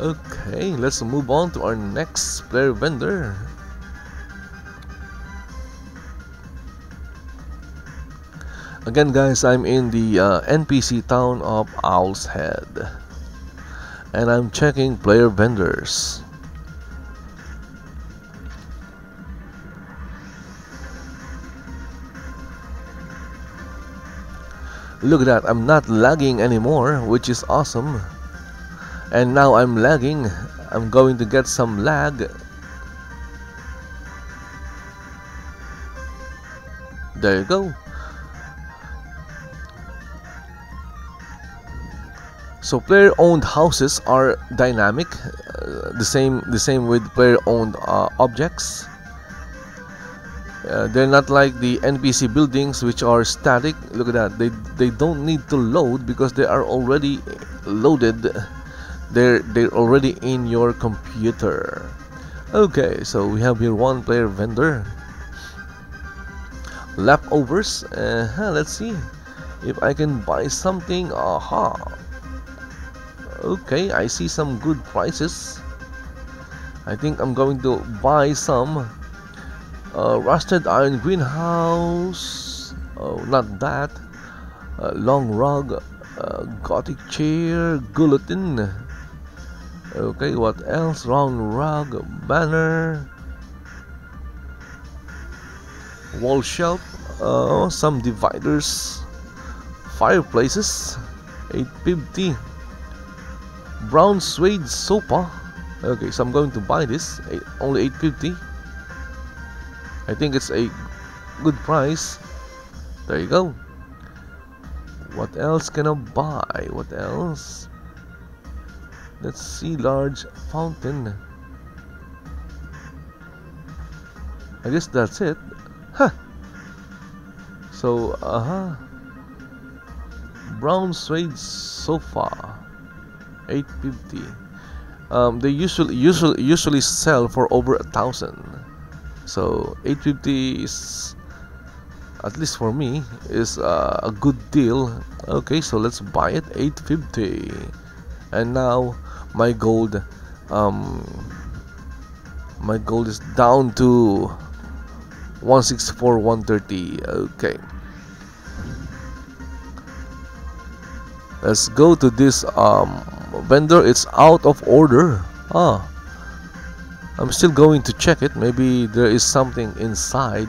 Okay, let's move on to our next player vendor. Again guys, I'm in the uh, N P C town of Owl's Head and I'm checking player vendors. Look at that, I'm not lagging anymore, which is awesome. And now I'm lagging, I'm going to get some lag. There you go. So player owned houses are dynamic, uh, the same the same with player owned uh, objects. Uh, they're not like the N P C buildings which are static. Look at that, they they don't need to load because they are already loaded. They're they're already in your computer. Okay, so we have here one player vendor. Leftovers. Uh-huh, let's see if I can buy something. Aha. Okay, I see some good prices. I think I'm going to buy some. Uh, rusted iron greenhouse. Oh, not that. Uh, long rug, uh, gothic chair, guillotine. Okay, what else? Round rug, banner, wall shelf, uh, some dividers, fireplaces, eight fifty. Brown suede sofa. Okay, so I'm going to buy this. Eight, only eight fifty. I think it's a good price. There you go. What else can I buy? What else? Let's see. Large fountain. I guess that's it. Huh. So, uh huh. Brown suede sofa, eight fifty. Um, they usually usually usually sell for over a thousand. So eight fifty is, at least for me, is uh, a good deal. Okay, so let's buy it, eight fifty. And now my gold, um, my gold is down to one sixty-four, one thirty. Okay, let's go to this um, vendor. It's out of order. Ah, I'm still going to check it. Maybe there is something inside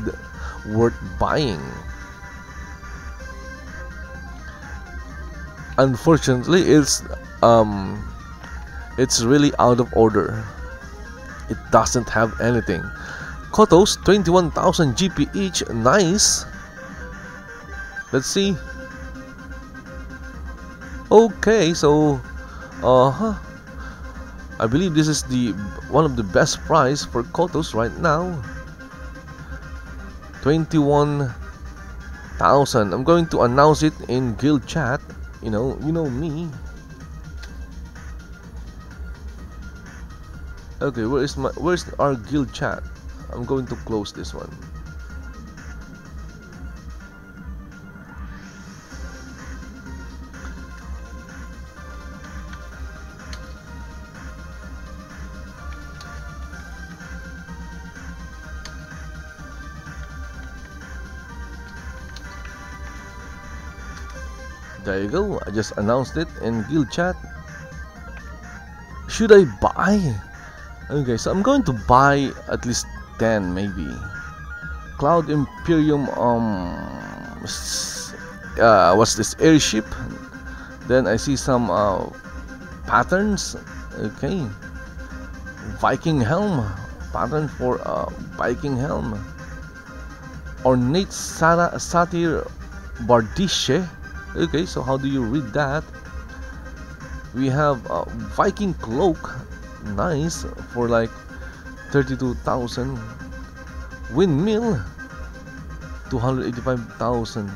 worth buying. Unfortunately, it's um, it's really out of order. It doesn't have anything. Cotos, twenty-one thousand G P each. Nice. Let's see. Okay, so uh huh. I believe this is the one of the best price for Cotos right now. twenty-one thousand. I'm going to announce it in guild chat. You know, you know me. Okay, where is my where's our guild chat? I'm going to close this one. There you go. I just announced it in guild chat. Should I buy? Okay, so I'm going to buy at least ten, maybe. Cloud Imperium. Um, uh, what's this, airship? Then I see some uh, patterns. Okay, Viking helm pattern for uh, Viking helm. Ornate Sara Satir Bardiche. Okay, so how do you read that? We have uh, Viking cloak, nice, for like thirty-two thousand. Windmill, two hundred eighty-five thousand.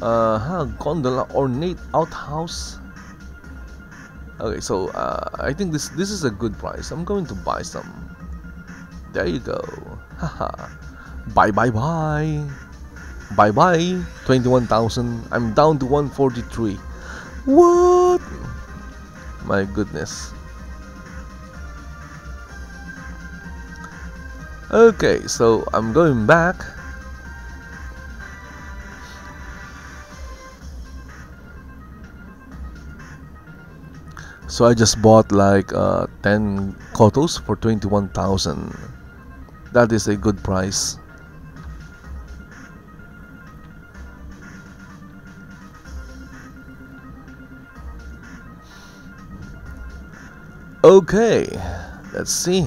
Uh huh. Gondola, ornate outhouse. Okay, so uh, I think this this is a good price. I'm going to buy some. There you go. Haha. Bye bye bye. Bye bye. Twenty-one thousand. I'm down to one forty-three. What? My goodness. Okay, so I'm going back. So I just bought like uh, ten Cotos for twenty-one thousand. That is a good price. Okay, let's see.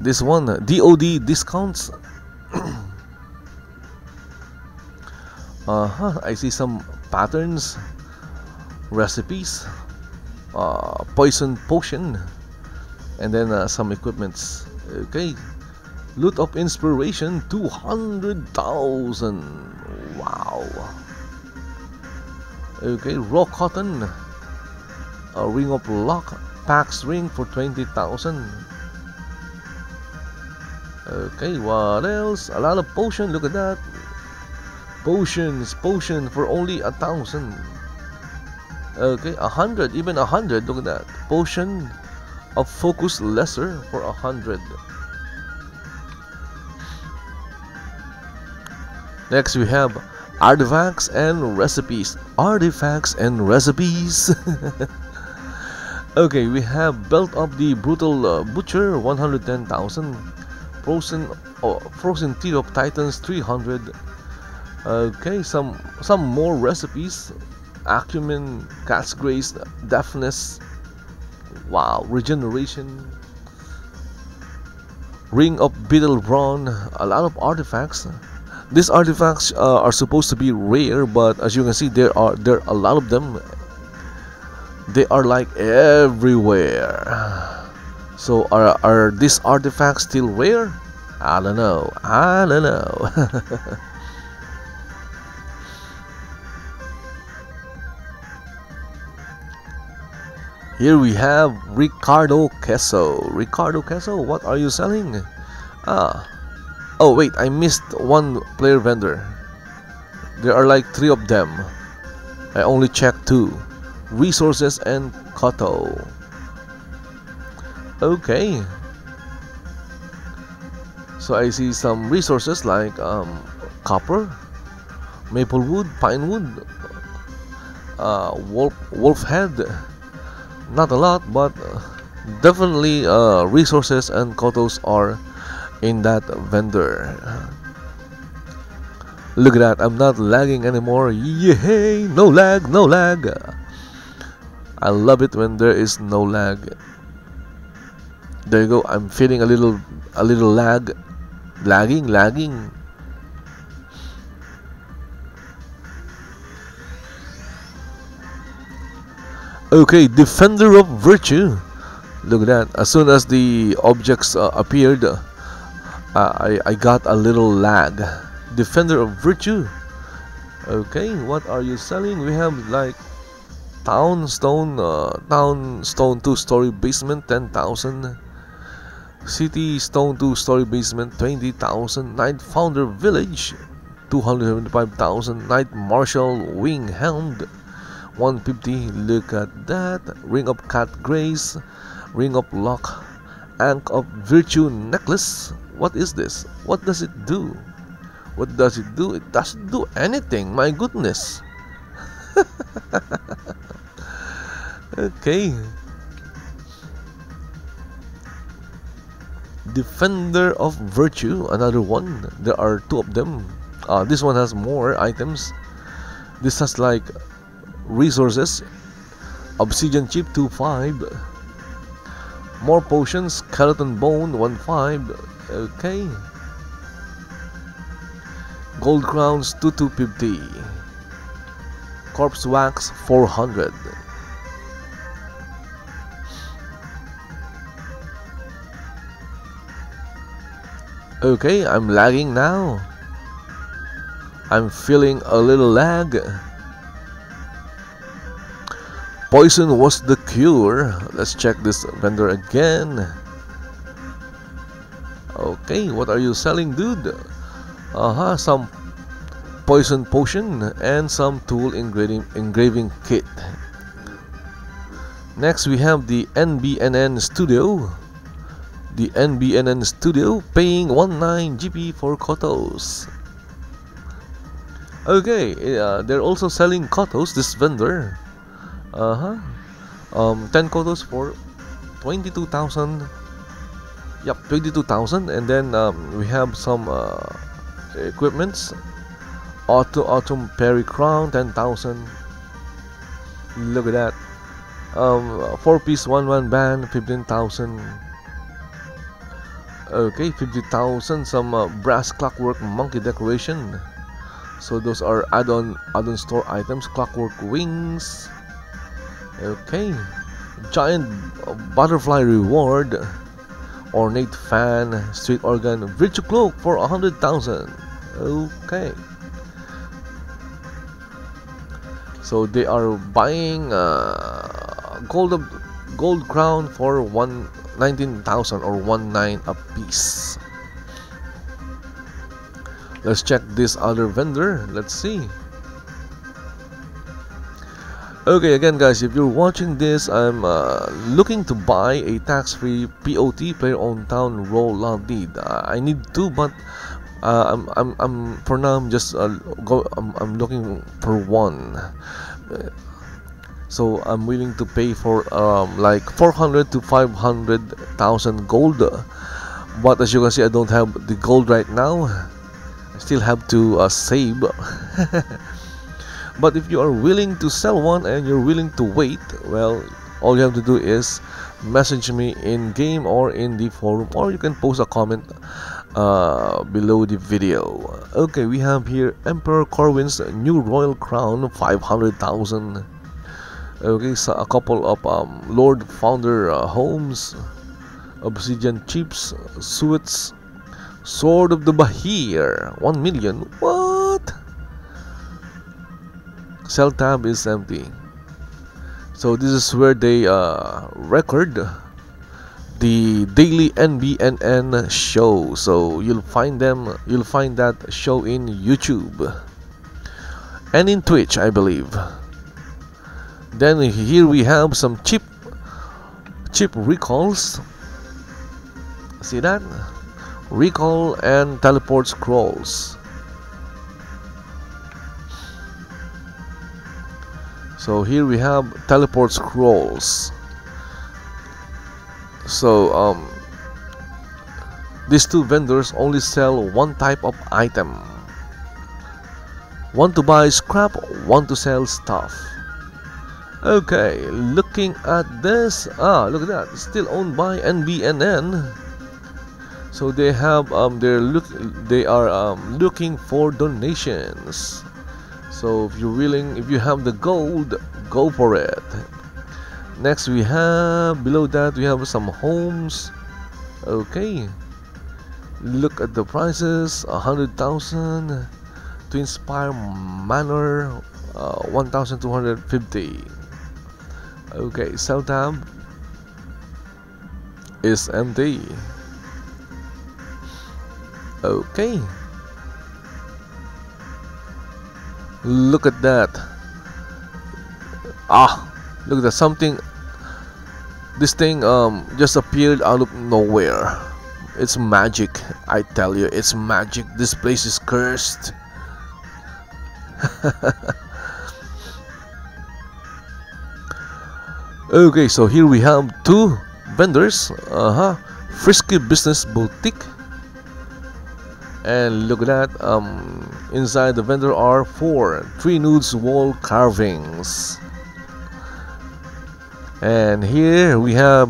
This one, D O D discounts. Uh-huh, I see some patterns, recipes, uh, poison potion, and then uh, some equipments. Okay, loot of inspiration, two hundred thousand. Wow. Okay, raw cotton, a ring of luck, Pax ring for twenty thousand. Okay, what else? A lot of potion, look at that. Potions, potion for only a thousand. Okay, a hundred, even a hundred, look at that. Potion of focus lesser for a hundred. Next we have artifacts and recipes. Artifacts and recipes. Okay, we have Belt of the Brutal Butcher, one hundred ten thousand. frozen oh, frozen tea of titans three hundred. Okay, some some more recipes: acumen, cat's grace, deafness, wow, regeneration, ring of beetle brawn, a lot of artifacts. These artifacts uh, are supposed to be rare, but as you can see, there are there are a lot of them. They are like everywhere. So are are these artifacts still rare? I don't know. I don't know. Here we have Ricardo Queso. Ricardo Queso, what are you selling? Ah, oh wait, I missed one player vendor. There are like three of them. I only checked two. Resources and Coto. Okay. So I see some resources like um, copper, maple wood, pine wood, uh, wolf, wolf head. Not a lot, but definitely uh, resources and Cotos are in that vendor. Look at that, I'm not lagging anymore. Yay! No lag, no lag. I love it when there is no lag. There you go. I'm feeling a little, a little lag, lagging, lagging. Okay, Defender of Virtue. Look at that. As soon as the objects uh, appeared, uh, I, I got a little lag. Defender of Virtue. Okay, what are you selling? We have like town stone, uh, town stone two-story basement, ten thousand. City stone two-story basement, twenty thousand. Knight Founder Village, two hundred seventy-five thousand. Knight Marshal Wing Hound, one fifty. Look at that. Ring of Cat Grace, Ring of Lock, Ankh of Virtue necklace. What is this? What does it do? What does it do? It doesn't do anything. My goodness. Okay. Defender of Virtue, another one. There are two of them. Uh, this one has more items. This has like resources, obsidian chip two five, more potions, skeleton bone one five. Okay, gold crowns twenty-two fifty, corpse wax four hundred. Okay, I'm lagging now. I'm feeling a little lag. Poison was the cure. Let's check this vendor again. Okay, what are you selling, dude? Uh-huh, some poison potion and some tool engraving, engraving kit. Next, we have the N B N N Studio. The N B N N Studio paying nineteen G P for Cotos. Okay, uh, they're also selling Cotos, this vendor. Uh-huh. Um, ten Cotos for twenty-two thousand. Yep, twenty-two thousand. And then um, we have some uh, equipments. Auto Autumn Perry Crown, ten thousand. Look at that. Um, four-piece one-man band, fifteen thousand. Okay, fifty thousand. Some uh, brass clockwork monkey decoration. So those are add-on add-on store items. Clockwork wings. Okay, giant butterfly reward, ornate fan, street organ, virtue cloak for a hundred thousand. Okay, so they are buying uh, gold gold crown for one nineteen thousand or one nine a piece. Let's check this other vendor. Let's see. Okay, again guys, if you're watching this, I'm uh, looking to buy a tax-free P O T, player owned town rollout deed. Uh, I need two, but uh, I'm, I'm, I'm for now I'm just uh, go, I'm, I'm looking for one. Uh, so I'm willing to pay for um, like four hundred to five hundred thousand gold But as you can see, I don't have the gold right now. I still have to uh, save. But if you are willing to sell one and you're willing to wait, well, all you have to do is message me in game or in the forum, or you can post a comment uh, below the video. Okay, we have here Emperor Corwin's new royal crown, five hundred thousand. Okay, so a couple of um, Lord Founder uh, homes, obsidian chips, suits, Sword of the Bahir, one million. What? Sell tab is empty. So this is where they uh, record the daily N B N N show. So you'll find them, you'll find that show in YouTube and in Twitch, I believe. Then here we have some cheap, cheap recalls. See that? Recall and teleport scrolls. So here we have teleport scrolls. So um, these two vendors only sell one type of item. One to buy scrap, one to sell stuff. Okay, looking at this, ah, look at that, still owned by N B N N. So they have um, they're look they are um, looking for donations. So if you're willing, if you have the gold, go for it. Next we have, below that we have some homes. Okay, look at the prices, one hundred thousand. To Inspire Manor, uh, one thousand two hundred fifty. Okay, sell tab is empty. Okay. Look at that. Ah, look at that, something. This thing um just appeared out of nowhere. It's magic, I tell you, it's magic. This place is cursed. Okay, so here we have two vendors. Uh-huh. Frisky Business Boutique. And look at that, um, inside the vendor are four, three nudes wall carvings. And here we have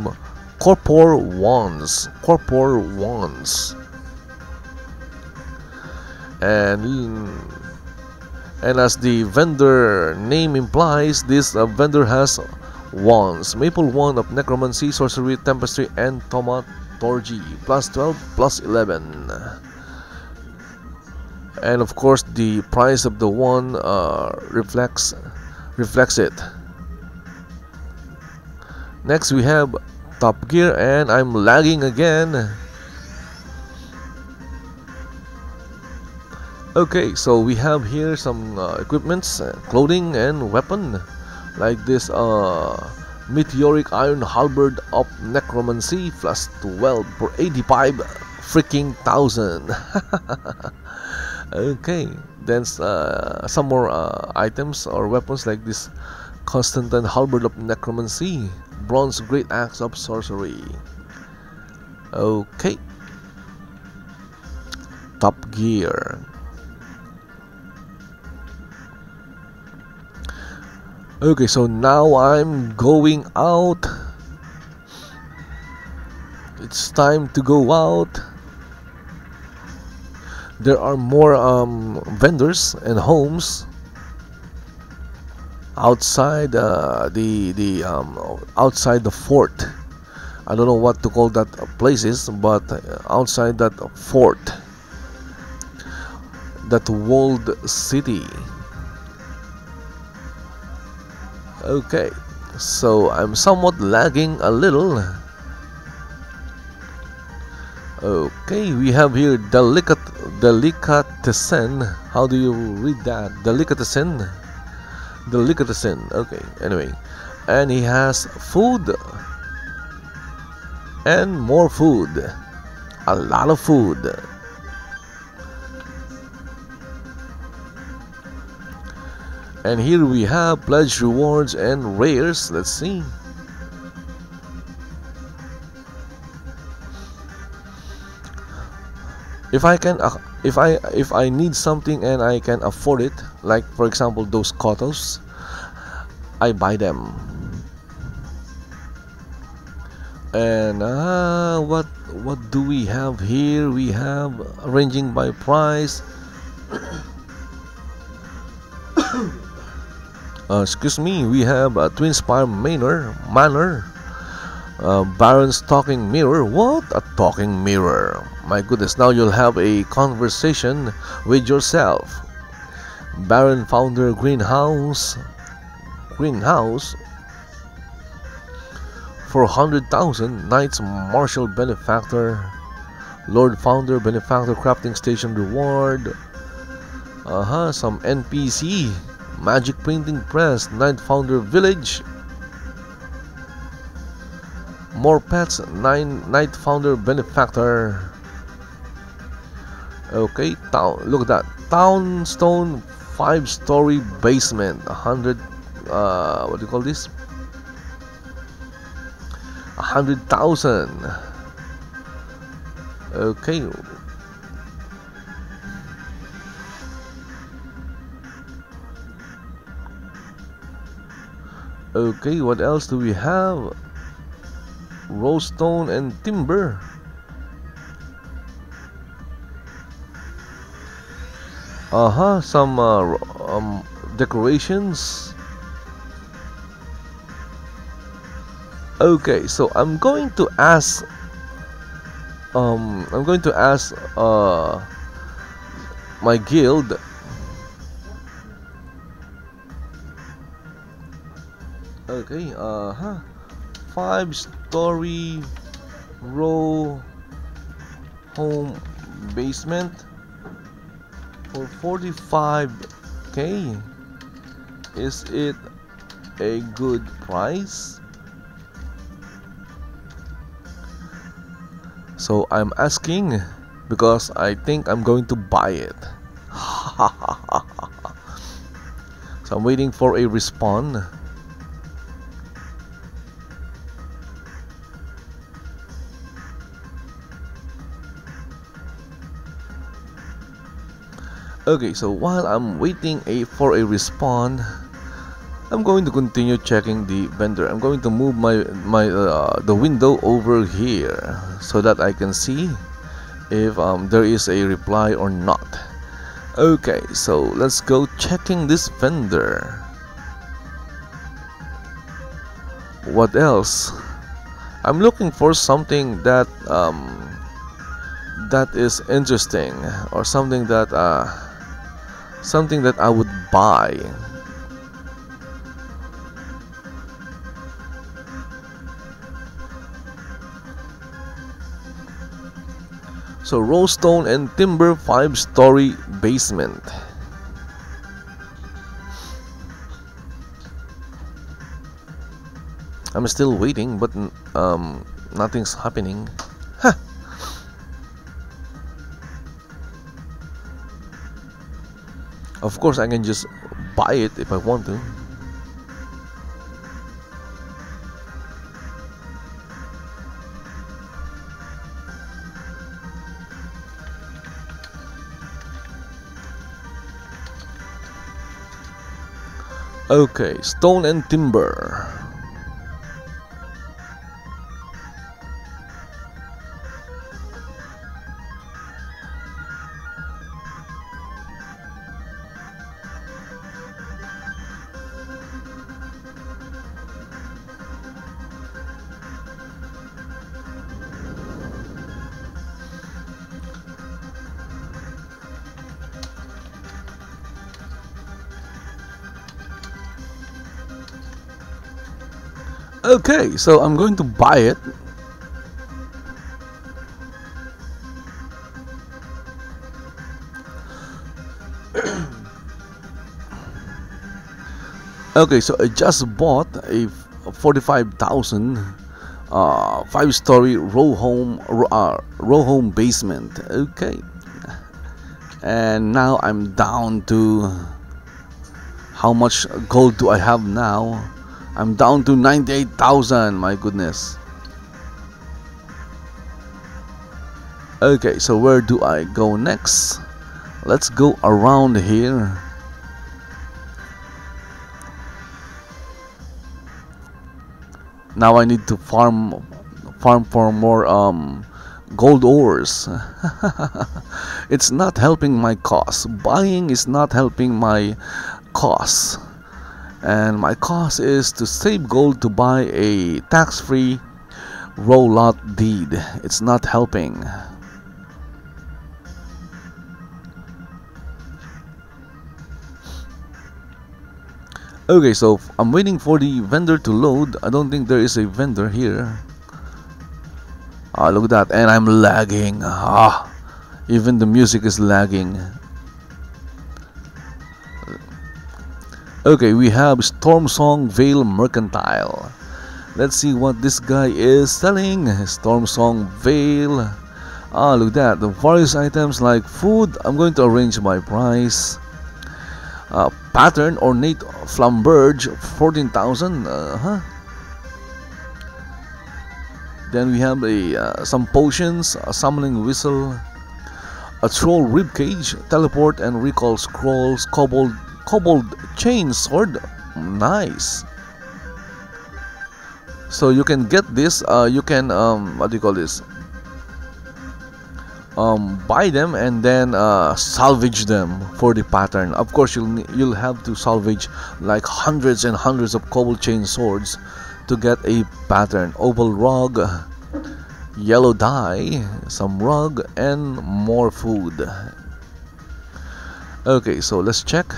Corpor Wands, Corpor Wands. And, and as the vendor name implies, this uh, vendor has wands. Maple Wand of Necromancy, Sorcery, Tempestry, and Thaumaturgy, plus twelve, plus eleven. And of course the price of the one uh, reflects reflects it. Next we have Top Gear, and I'm lagging again. Okay, so we have here some uh, equipments, clothing and weapon, like this uh, meteoric iron halberd of necromancy, plus twelve for eighty-five freaking thousand. Okay, then uh, some more uh, items or weapons, like this Constantine Halberd of Necromancy, Bronze Great Axe of Sorcery. Okay, Top Gear. Okay, so now I'm going out. It's time to go out. There are more um, vendors and homes outside uh, the the um, outside the fort. I don't know what to call that places, but outside that fort, that walled city. Okay, so I'm somewhat lagging a little. Okay, we have here delicat delicatessen. How do you read that? Delicatessen, delicatessen. Okay, anyway, and he has food and more food, a lot of food. And here we have pledge rewards and rares. Let's see. if I can, uh, if I if I need something and I can afford it, like for example those C O T Os, I buy them. And uh, what what do we have here? We have ranging by price. Uh, excuse me, we have a Twinspire Manor, Manor uh, Baron's Talking Mirror. What a talking mirror! My goodness, now you'll have a conversation with yourself. Baron Founder Greenhouse, Greenhouse for one hundred thousand, Knights Martial Benefactor, Lord Founder Benefactor Crafting Station Reward. Uh huh, some N P C. Magic Printing Press, Knight Founder Village. More pets, nine Knight Founder Benefactor. Okay, town. Look at that. Townstone five-story basement. A hundred. Uh, what do you call this? A hundred thousand. Okay. Okay, what else do we have? Rollstone and timber. Uh-huh, some uh, um, decorations. Okay, so I'm going to ask um I'm going to ask uh my guild. Okay, uh huh. Five story row home basement for forty-five K. Is it a good price? So I'm asking because I think I'm going to buy it. So I'm waiting for a response. Okay, so while I'm waiting a, for a response, I'm going to continue checking the vendor. I'm going to move my my uh, the window over here so that I can see if um, there is a reply or not. Okay, so let's go checking this vendor. What else? I'm looking for something that um, that is interesting, or something that uh, something that I would buy. So rollstone and timber five-story basement. I'm still waiting, but um, nothing's happening. Huh. Of course, I can just buy it if I want to. Okay, stone and timber. Okay, so I'm going to buy it. Okay, so I just bought a forty-five thousand uh, five-story row home uh, row home basement. Okay, and now I'm down to how much gold do I have now? I'm down to ninety-eight thousand, my goodness. Okay, so where do I go next? Let's go around here. Now I need to farm farm for more um, gold ores. It's not helping my cause. Buying is not helping my cause. And my cause is to save gold to buy a tax-free rollout deed. It's not helping. Okay, so I'm waiting for the vendor to load. I don't think there is a vendor here. Ah, look at that. And I'm lagging. Ah, even the music is lagging. Okay, we have Storm Song Vale Mercantile. Let's see what this guy is selling. Storm Song Vale. Ah, look at that. The various items like food. I'm going to arrange by price. Uh, pattern ornate flamberge, fourteen thousand. Uh huh. Then we have a uh, some potions, a summoning whistle, a troll ribcage, teleport and recall scrolls, kobold kobold chain sword. Nice. So you can get this. Uh, you can um, what do you call this? Um, buy them and then uh, salvage them for the pattern. Of course, you'll you'll have to salvage like hundreds and hundreds of cobalt chain swords to get a pattern. Opal rug, yellow dye, some rug, and more food. Okay, so let's check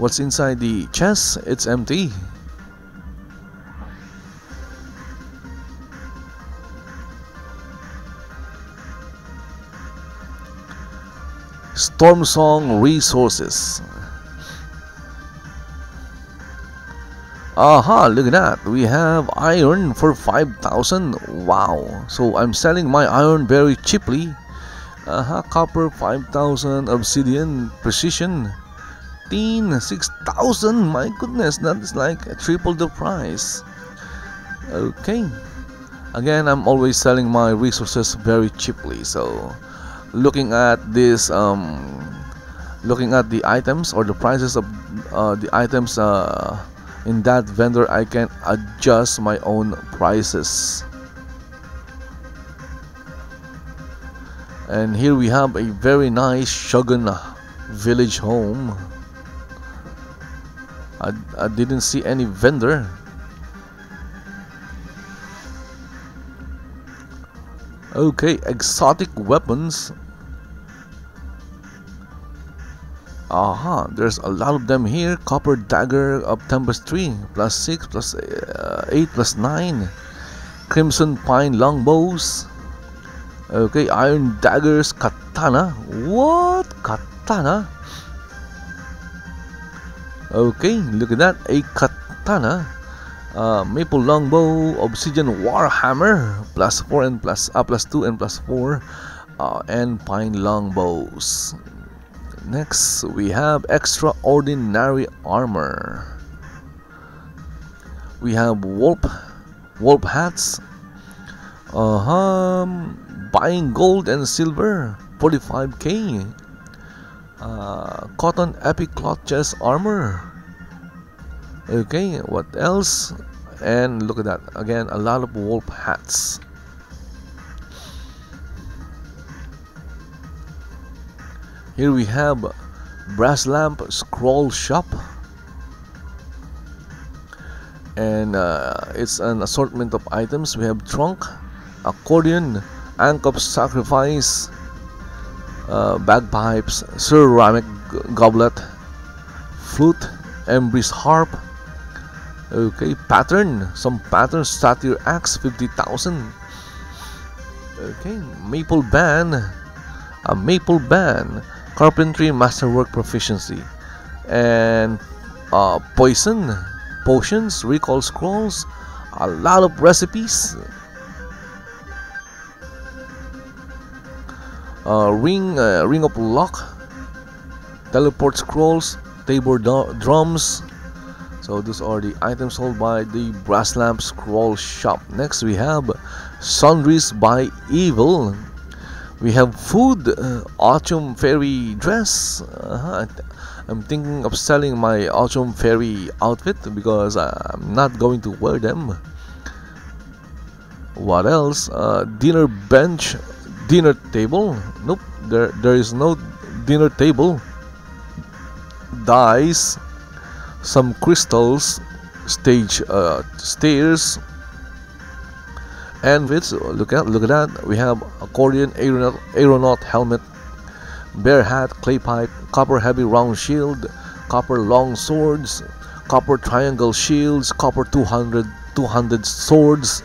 what's inside the chest. It's empty. Storm Song Resources. Aha, look at that. We have iron for five thousand. Wow. So I'm selling my iron very cheaply. Aha, copper five thousand. Obsidian precision six thousand. My goodness, that is like triple the price. Okay. Again, I'm always selling my resources very cheaply. So looking at this, um, looking at the items or the prices of uh, the items uh, in that vendor, I can adjust my own prices. And here we have a very nice Shogun village home. I, I didn't see any vendor. Okay, exotic weapons. Aha, there's a lot of them here. Copper dagger of Tempest three, plus six, plus uh, eight, plus nine. Crimson pine longbows. Okay, iron daggers, katana. What? Katana? Okay, look at that. A katana. Uh, maple longbow, obsidian warhammer, plus four and plus uh, plus two and plus four, uh, and pine longbows. Next, we have extraordinary armor. We have wolf, wolf hats. Uh huh. Buying gold and silver, forty-five k. Uh, cotton epic cloth chest armor. Okay, what else? And look at that again, a lot of wolf hats. Here we have brass lamp, scroll shop, and uh, it's an assortment of items. We have trunk, accordion, ank of sacrifice, uh, bagpipes, ceramic goblet, flute, Embry's harp. Okay, pattern, some patterns, satyr axe, fifty thousand. Okay, maple band, a maple band, carpentry, masterwork proficiency, and uh, poison, potions, recall scrolls, a lot of recipes, uh, ring, uh, ring of luck, teleport scrolls, tabor drums. So these are the items sold by the brass lamp scroll shop. Next we have sundries by Evil. We have food, uh, autumn fairy dress. Uh-huh. I'm thinking of selling my autumn fairy outfit because I'm not going to wear them. What else? Uh, dinner bench, dinner table. Nope, there there is no dinner table. Dyes, some crystals, stage uh, stairs. And with look at look at that, we have accordion, aeronaut, aeronaut helmet, bear hat, clay pipe, copper heavy round shield, copper long swords, copper triangle shields, copper two hundred two hundred swords,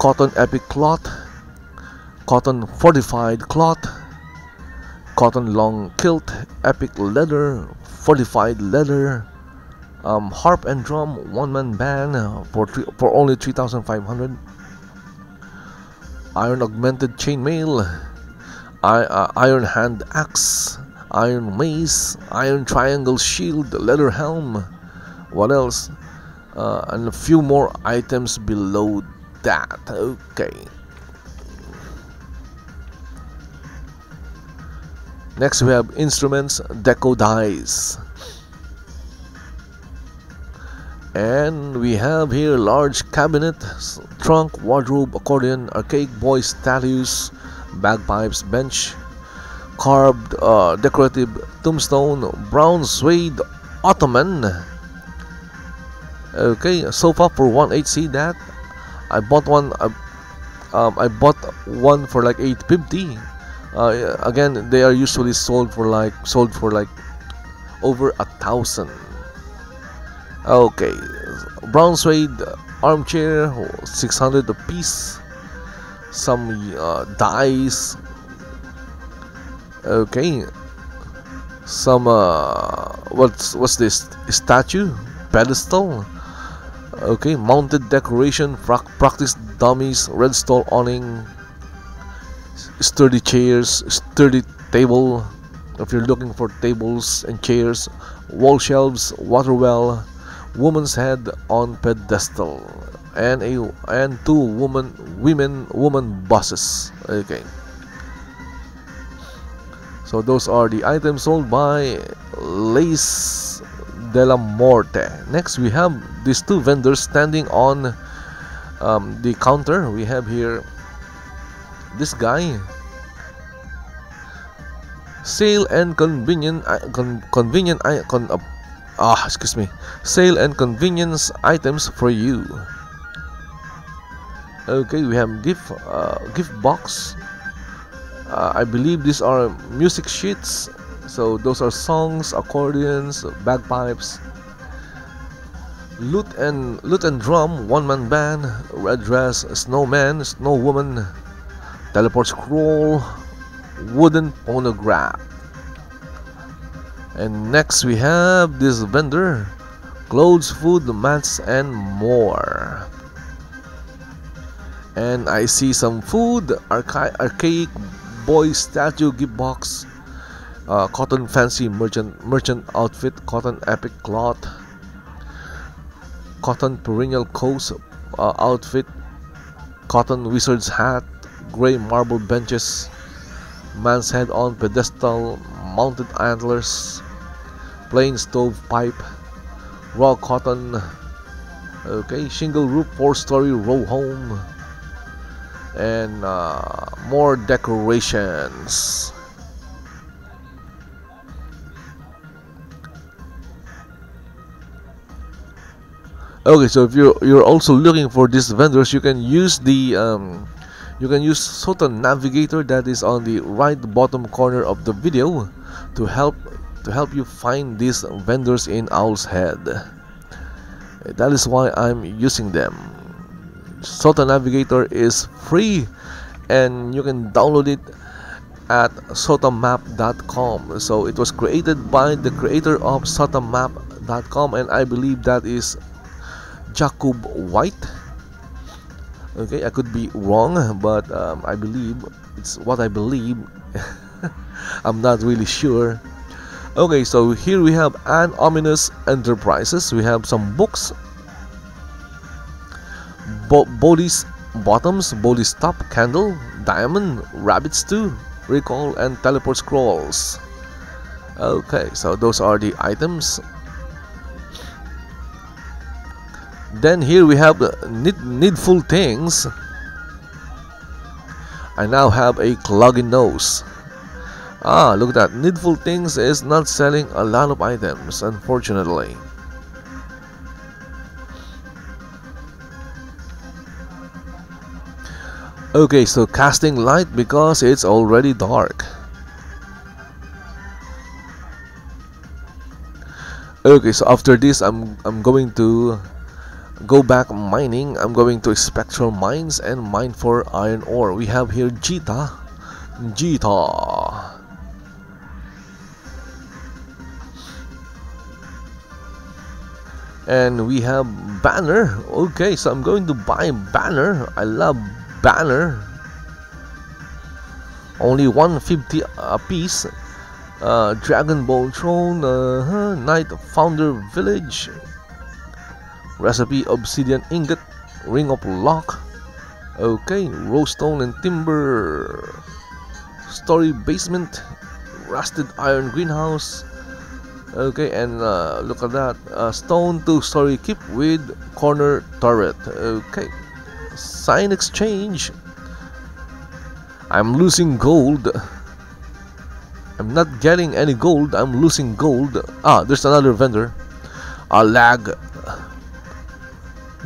cotton epic cloth, cotton fortified cloth, cotton long kilt, epic leather, fortified leather. Um, harp and drum, one man band for three, for only three thousand five hundred. Iron augmented chainmail, uh, iron hand axe, iron mace, iron triangle shield, leather helm. What else? Uh, and a few more items below that. Okay. Next we have instruments, deco dies, and we have here large cabinet, trunk, wardrobe, accordion, archaic boy statues, bagpipes, bench, carved uh, decorative tombstone, brown suede ottoman. Okay, sofa for one eight. See that? I bought one. I, um, I bought one for like eight fifty. Uh, again, they are usually sold for like sold for like over a thousand. Okay, brown suede armchair, six hundred a piece. Some uh, dice. Okay, some uh, what's what's this? Statue, pedestal. Okay, mounted decoration, practice dummies, red stall awning, sturdy chairs, sturdy table. If you're looking for tables and chairs, wall shelves, water well. Woman's head on pedestal, and a and two woman women woman bosses. Okay, so those are the items sold by Lace de la Morte. Next we have these two vendors standing on um, the counter. We have here this guy, sale and convenient uh, con convenient uh, con uh, Ah, excuse me. Sale and convenience items for you. Okay, we have gift, uh, gift box. Uh, I believe these are music sheets. So those are songs, accordions, bagpipes. Lute and lute and drum, one man band, red dress, snowman, snow woman, teleport scroll, wooden phonograph. And next we have this vendor, clothes, food, mats, and more. And I see some food, archa archaic boy statue, gift box, uh, cotton fancy merchant merchant outfit, cotton epic cloth, cotton perennial coats uh, outfit, cotton wizard's hat, gray marble benches, man's head on pedestal, mounted antlers, plain stove pipe, raw cotton. Okay, shingle roof, four-story row home, and uh, more decorations. Okay, so if you're you're also looking for these vendors, you can use the um, you can use Sota Navigator that is on the right bottom corner of the video to help to help you find these vendors in Owl's Head. That is why I'm using them. Sota Navigator is free, and you can download it at sotamap dot com. So it was created by the creator of sotamap dot com, and I believe that is Jacob White. Okay, I could be wrong, but um, I believe it's what I believe. I'm not really sure. Okay, so here we have An Ominous Enterprises. We have some books, Bo Bodies Bottoms, Bodies Top, Candle, diamond, rabbits too, recall and teleport scrolls. Okay, so those are the items. Then here we have the need, Needful Things. I now have a cloggy nose. Ah, look at that. Needful Things is not selling a lot of items, unfortunately. Okay, so casting light because it's already dark. Okay, so after this, I'm, I'm going to go back mining. I'm going to spectral mines and mine for iron ore. We have here Jita. Jita. And we have Banner. Okay, so I'm going to buy Banner. I love Banner. Only one fifty a piece. Uh, Dragon Ball Throne. Uh, Knight Founder Village. Recipe Obsidian Ingot, Ring of Lock. Okay, Rowstone and Timber. Story Basement, Rusted Iron Greenhouse. Okay, and uh, look at that. Uh, stone two-story keep with corner turret. Okay, Sign Exchange. I'm losing gold. I'm not getting any gold. I'm losing gold. Ah, there's another vendor. A lag.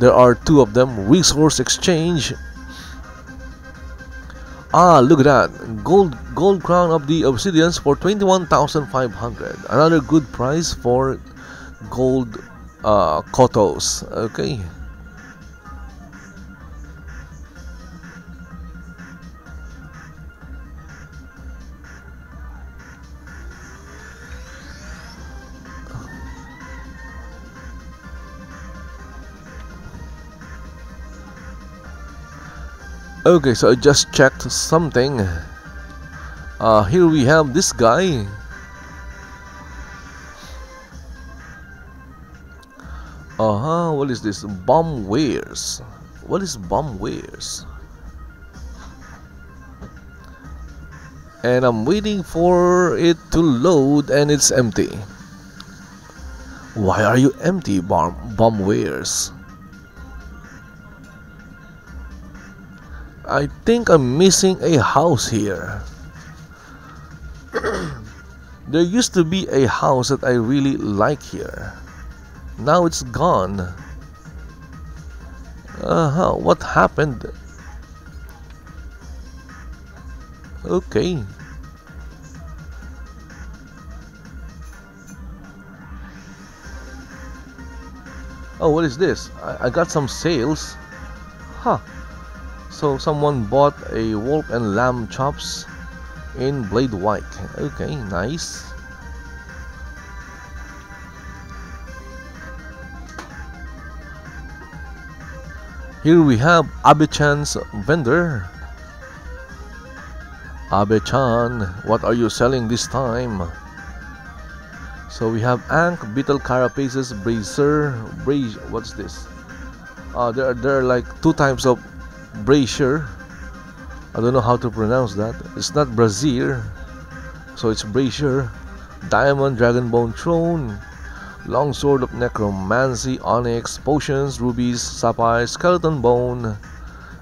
There are two of them. Resource Exchange. Ah, look at that. Gold gold crown of the obsidians for twenty-one thousand five hundred. Another good price for gold uh, cotos. Okay. Okay, so I just checked something. Uh, here we have this guy. Uh-huh, what is this? Bomb wares. What is bomb wares? And I'm waiting for it to load and it's empty. Why are you empty, bomb, bomb wares? I think I'm missing a house here. There used to be a house that I really like here. Now it's gone. Uh-huh, what happened? Okay. Oh, what is this? I, I got some sales. Huh. So someone bought a wolf and lamb chops in Blade White. Okay, nice. Here we have Abe-chan's vendor. Abe-chan, what are you selling this time? So we have Ankh, Beetle Carapaces, Brazier, Brazier, what's this? Uh, there, are, there are like two types of Brazier. I don't know how to pronounce that. It's not Brazier, so it's Brazier. Diamond, Dragonbone Throne, Longsword of Necromancy, Onyx, Potions, Rubies, Sapphire, Skeleton Bone.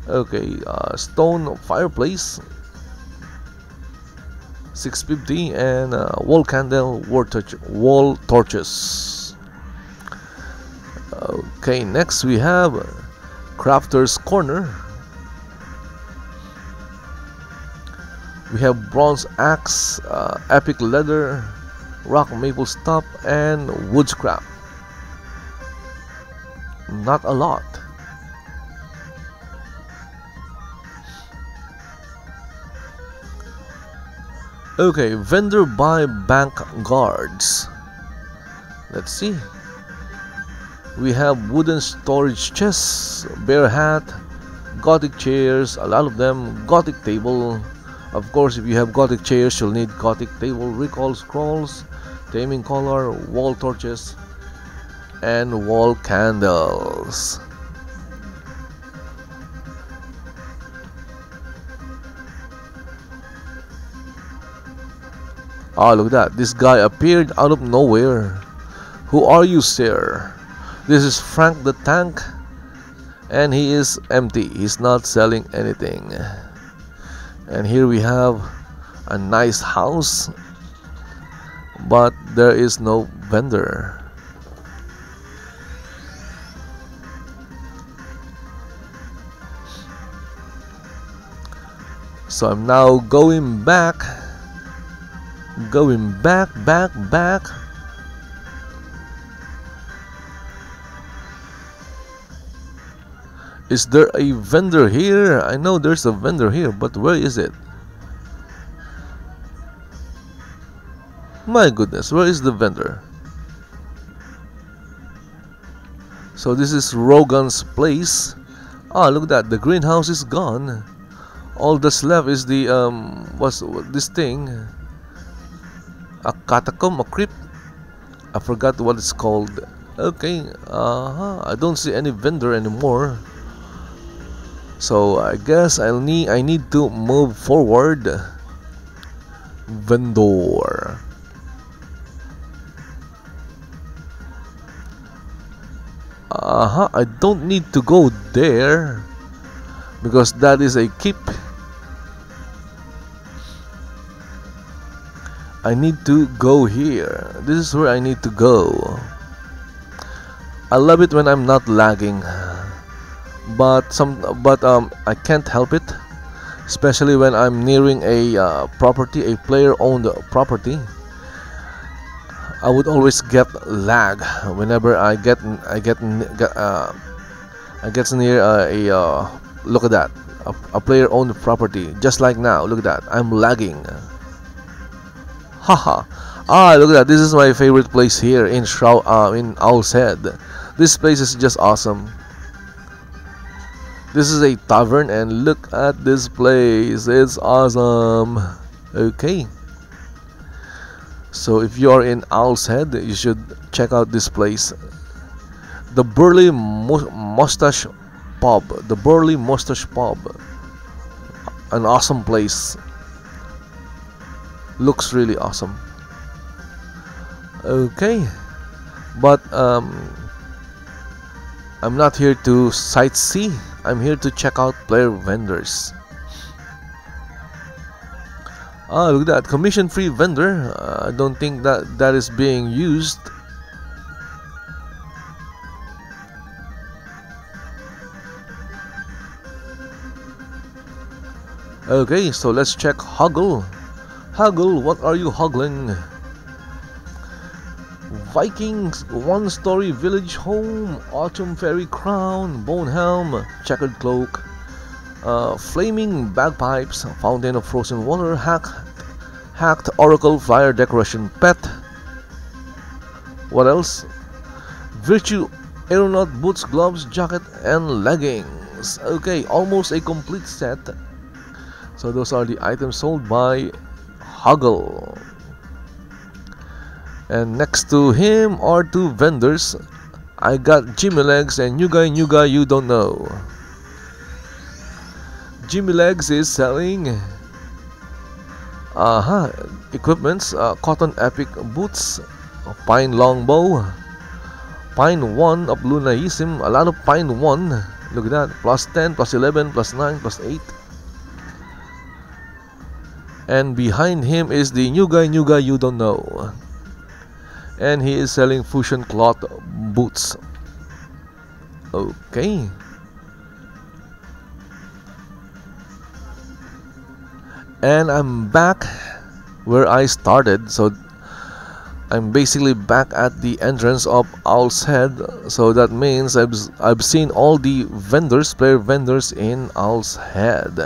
Okay, uh, Stone Fireplace, six fifty, and uh, Wall Candle, War Torch, Wall Torches. Okay, next we have Crafter's Corner. We have Bronze Axe, uh, Epic Leather, Rock Maple Stop, and Woodcraft. Not a lot. Okay, vendor by Bank Guards. Let's see. We have wooden storage chests, bear hat, Gothic chairs, a lot of them, Gothic table. Of course, if you have Gothic chairs, you'll need Gothic table, recall scrolls, taming collar, wall torches, and wall candles. Ah, look at that. This guy appeared out of nowhere. Who are you, sir? This is Frank the Tank. And he is empty. He's not selling anything. And here we have a nice house, but there is no vendor. So I'm now going back, going back, back, back. Is there a vendor here? I know there's a vendor here, but where is it? My goodness, where is the vendor? So this is Rogan's place. Ah, look at that. The greenhouse is gone. All that's left is the, um, what's this thing? A catacomb, a crypt? I forgot what it's called. Okay, uh-huh. I don't see any vendor anymore. So I guess I'll need I need to move forward. Vendor. Uh-huh. I don't need to go there because that is a keep. I need to go here. This is where I need to go. I love it when I'm not lagging. But some, but um, I can't help it, especially when I'm nearing a uh, property, a player-owned property. I would always get lag whenever I get, I get, uh, I get near uh, a. Uh, look at that, a, a player-owned property, just like now. Look at that, I'm lagging. Haha! Ah, look at that. This is my favorite place here in Shroud, uh, in Owl's Head. This place is just awesome. This is a tavern and look at this place. It's awesome. Okay. So if you are in Owl's Head, you should check out this place. The Burly Mustache Pub. The Burly Mustache Pub. An awesome place. Looks really awesome. Okay. But um, I'm not here to sightsee. I'm here to check out player vendors. Ah, look at that. Commission-free vendor. Uh, I don't think that that is being used. Okay, so let's check Huggle. Huggle, what are you huggling? Vikings, one-story village home, autumn fairy crown, bone helm, checkered cloak, uh, flaming bagpipes, fountain of frozen water, hack, hacked oracle flyer decoration pet. What else? Virtue, aeronaut boots, gloves, jacket, and leggings. Okay, almost a complete set. So those are the items sold by Huggle. And next to him are two vendors. I got Jimmy Legs and you guy, new guy, you don't know. Jimmy Legs is selling uh -huh, equipments, uh, cotton epic boots, pine longbow, pine one of Lunaism, a lot of pine one. Look at that, plus ten, plus eleven, plus nine, plus eight. And behind him is the new guy, new guy, you don't know. And he is selling fusion cloth boots. Okay. And I'm back where I started. So I'm basically back at the entrance of Owl's Head. So that means I've, I've seen all the vendors, player vendors in Owl's Head.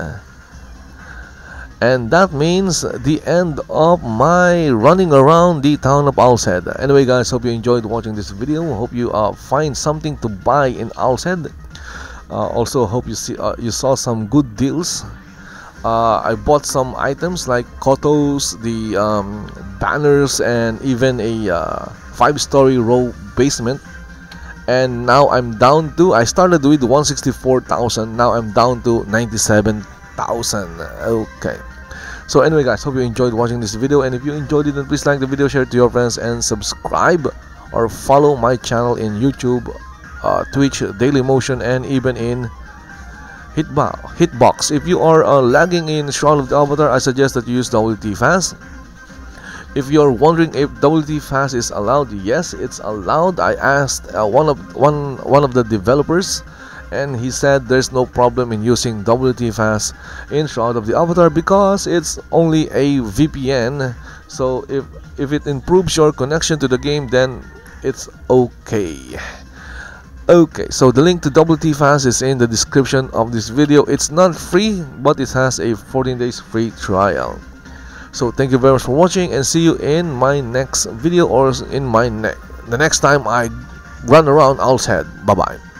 And that means the end of my running around the town of Owl's Head. Anyway guys, hope you enjoyed watching this video. Hope you uh, find something to buy in Owl's Head. Uh, also hope you see uh, you saw some good deals. Uh, I bought some items like Cotos, the um, banners, and even a uh, five-story row basement. And now I'm down to, I started with one hundred sixty-four thousand. Now I'm down to ninety-seven thousand. Okay. So anyway guys, hope you enjoyed watching this video, and if you enjoyed it, then please like the video, share it to your friends, and subscribe or follow my channel in YouTube, uh, Twitch, Dailymotion, and even in Hitbox. If you are uh, lagging in Shroud of the Avatar, I suggest that you use WTFast. If you're wondering if WTFast is allowed, yes, it's allowed. I asked uh, one of one one of the developers, and he said there's no problem in using WTFast in Shroud of the Avatar because it's only a V P N. So if if it improves your connection to the game, then it's okay. Okay, so the link to WTFast is in the description of this video. It's not free, but it has a fourteen days free trial. So thank you very much for watching, and see you in my next video, or in my ne the next time I run around Owl's Head. Bye bye.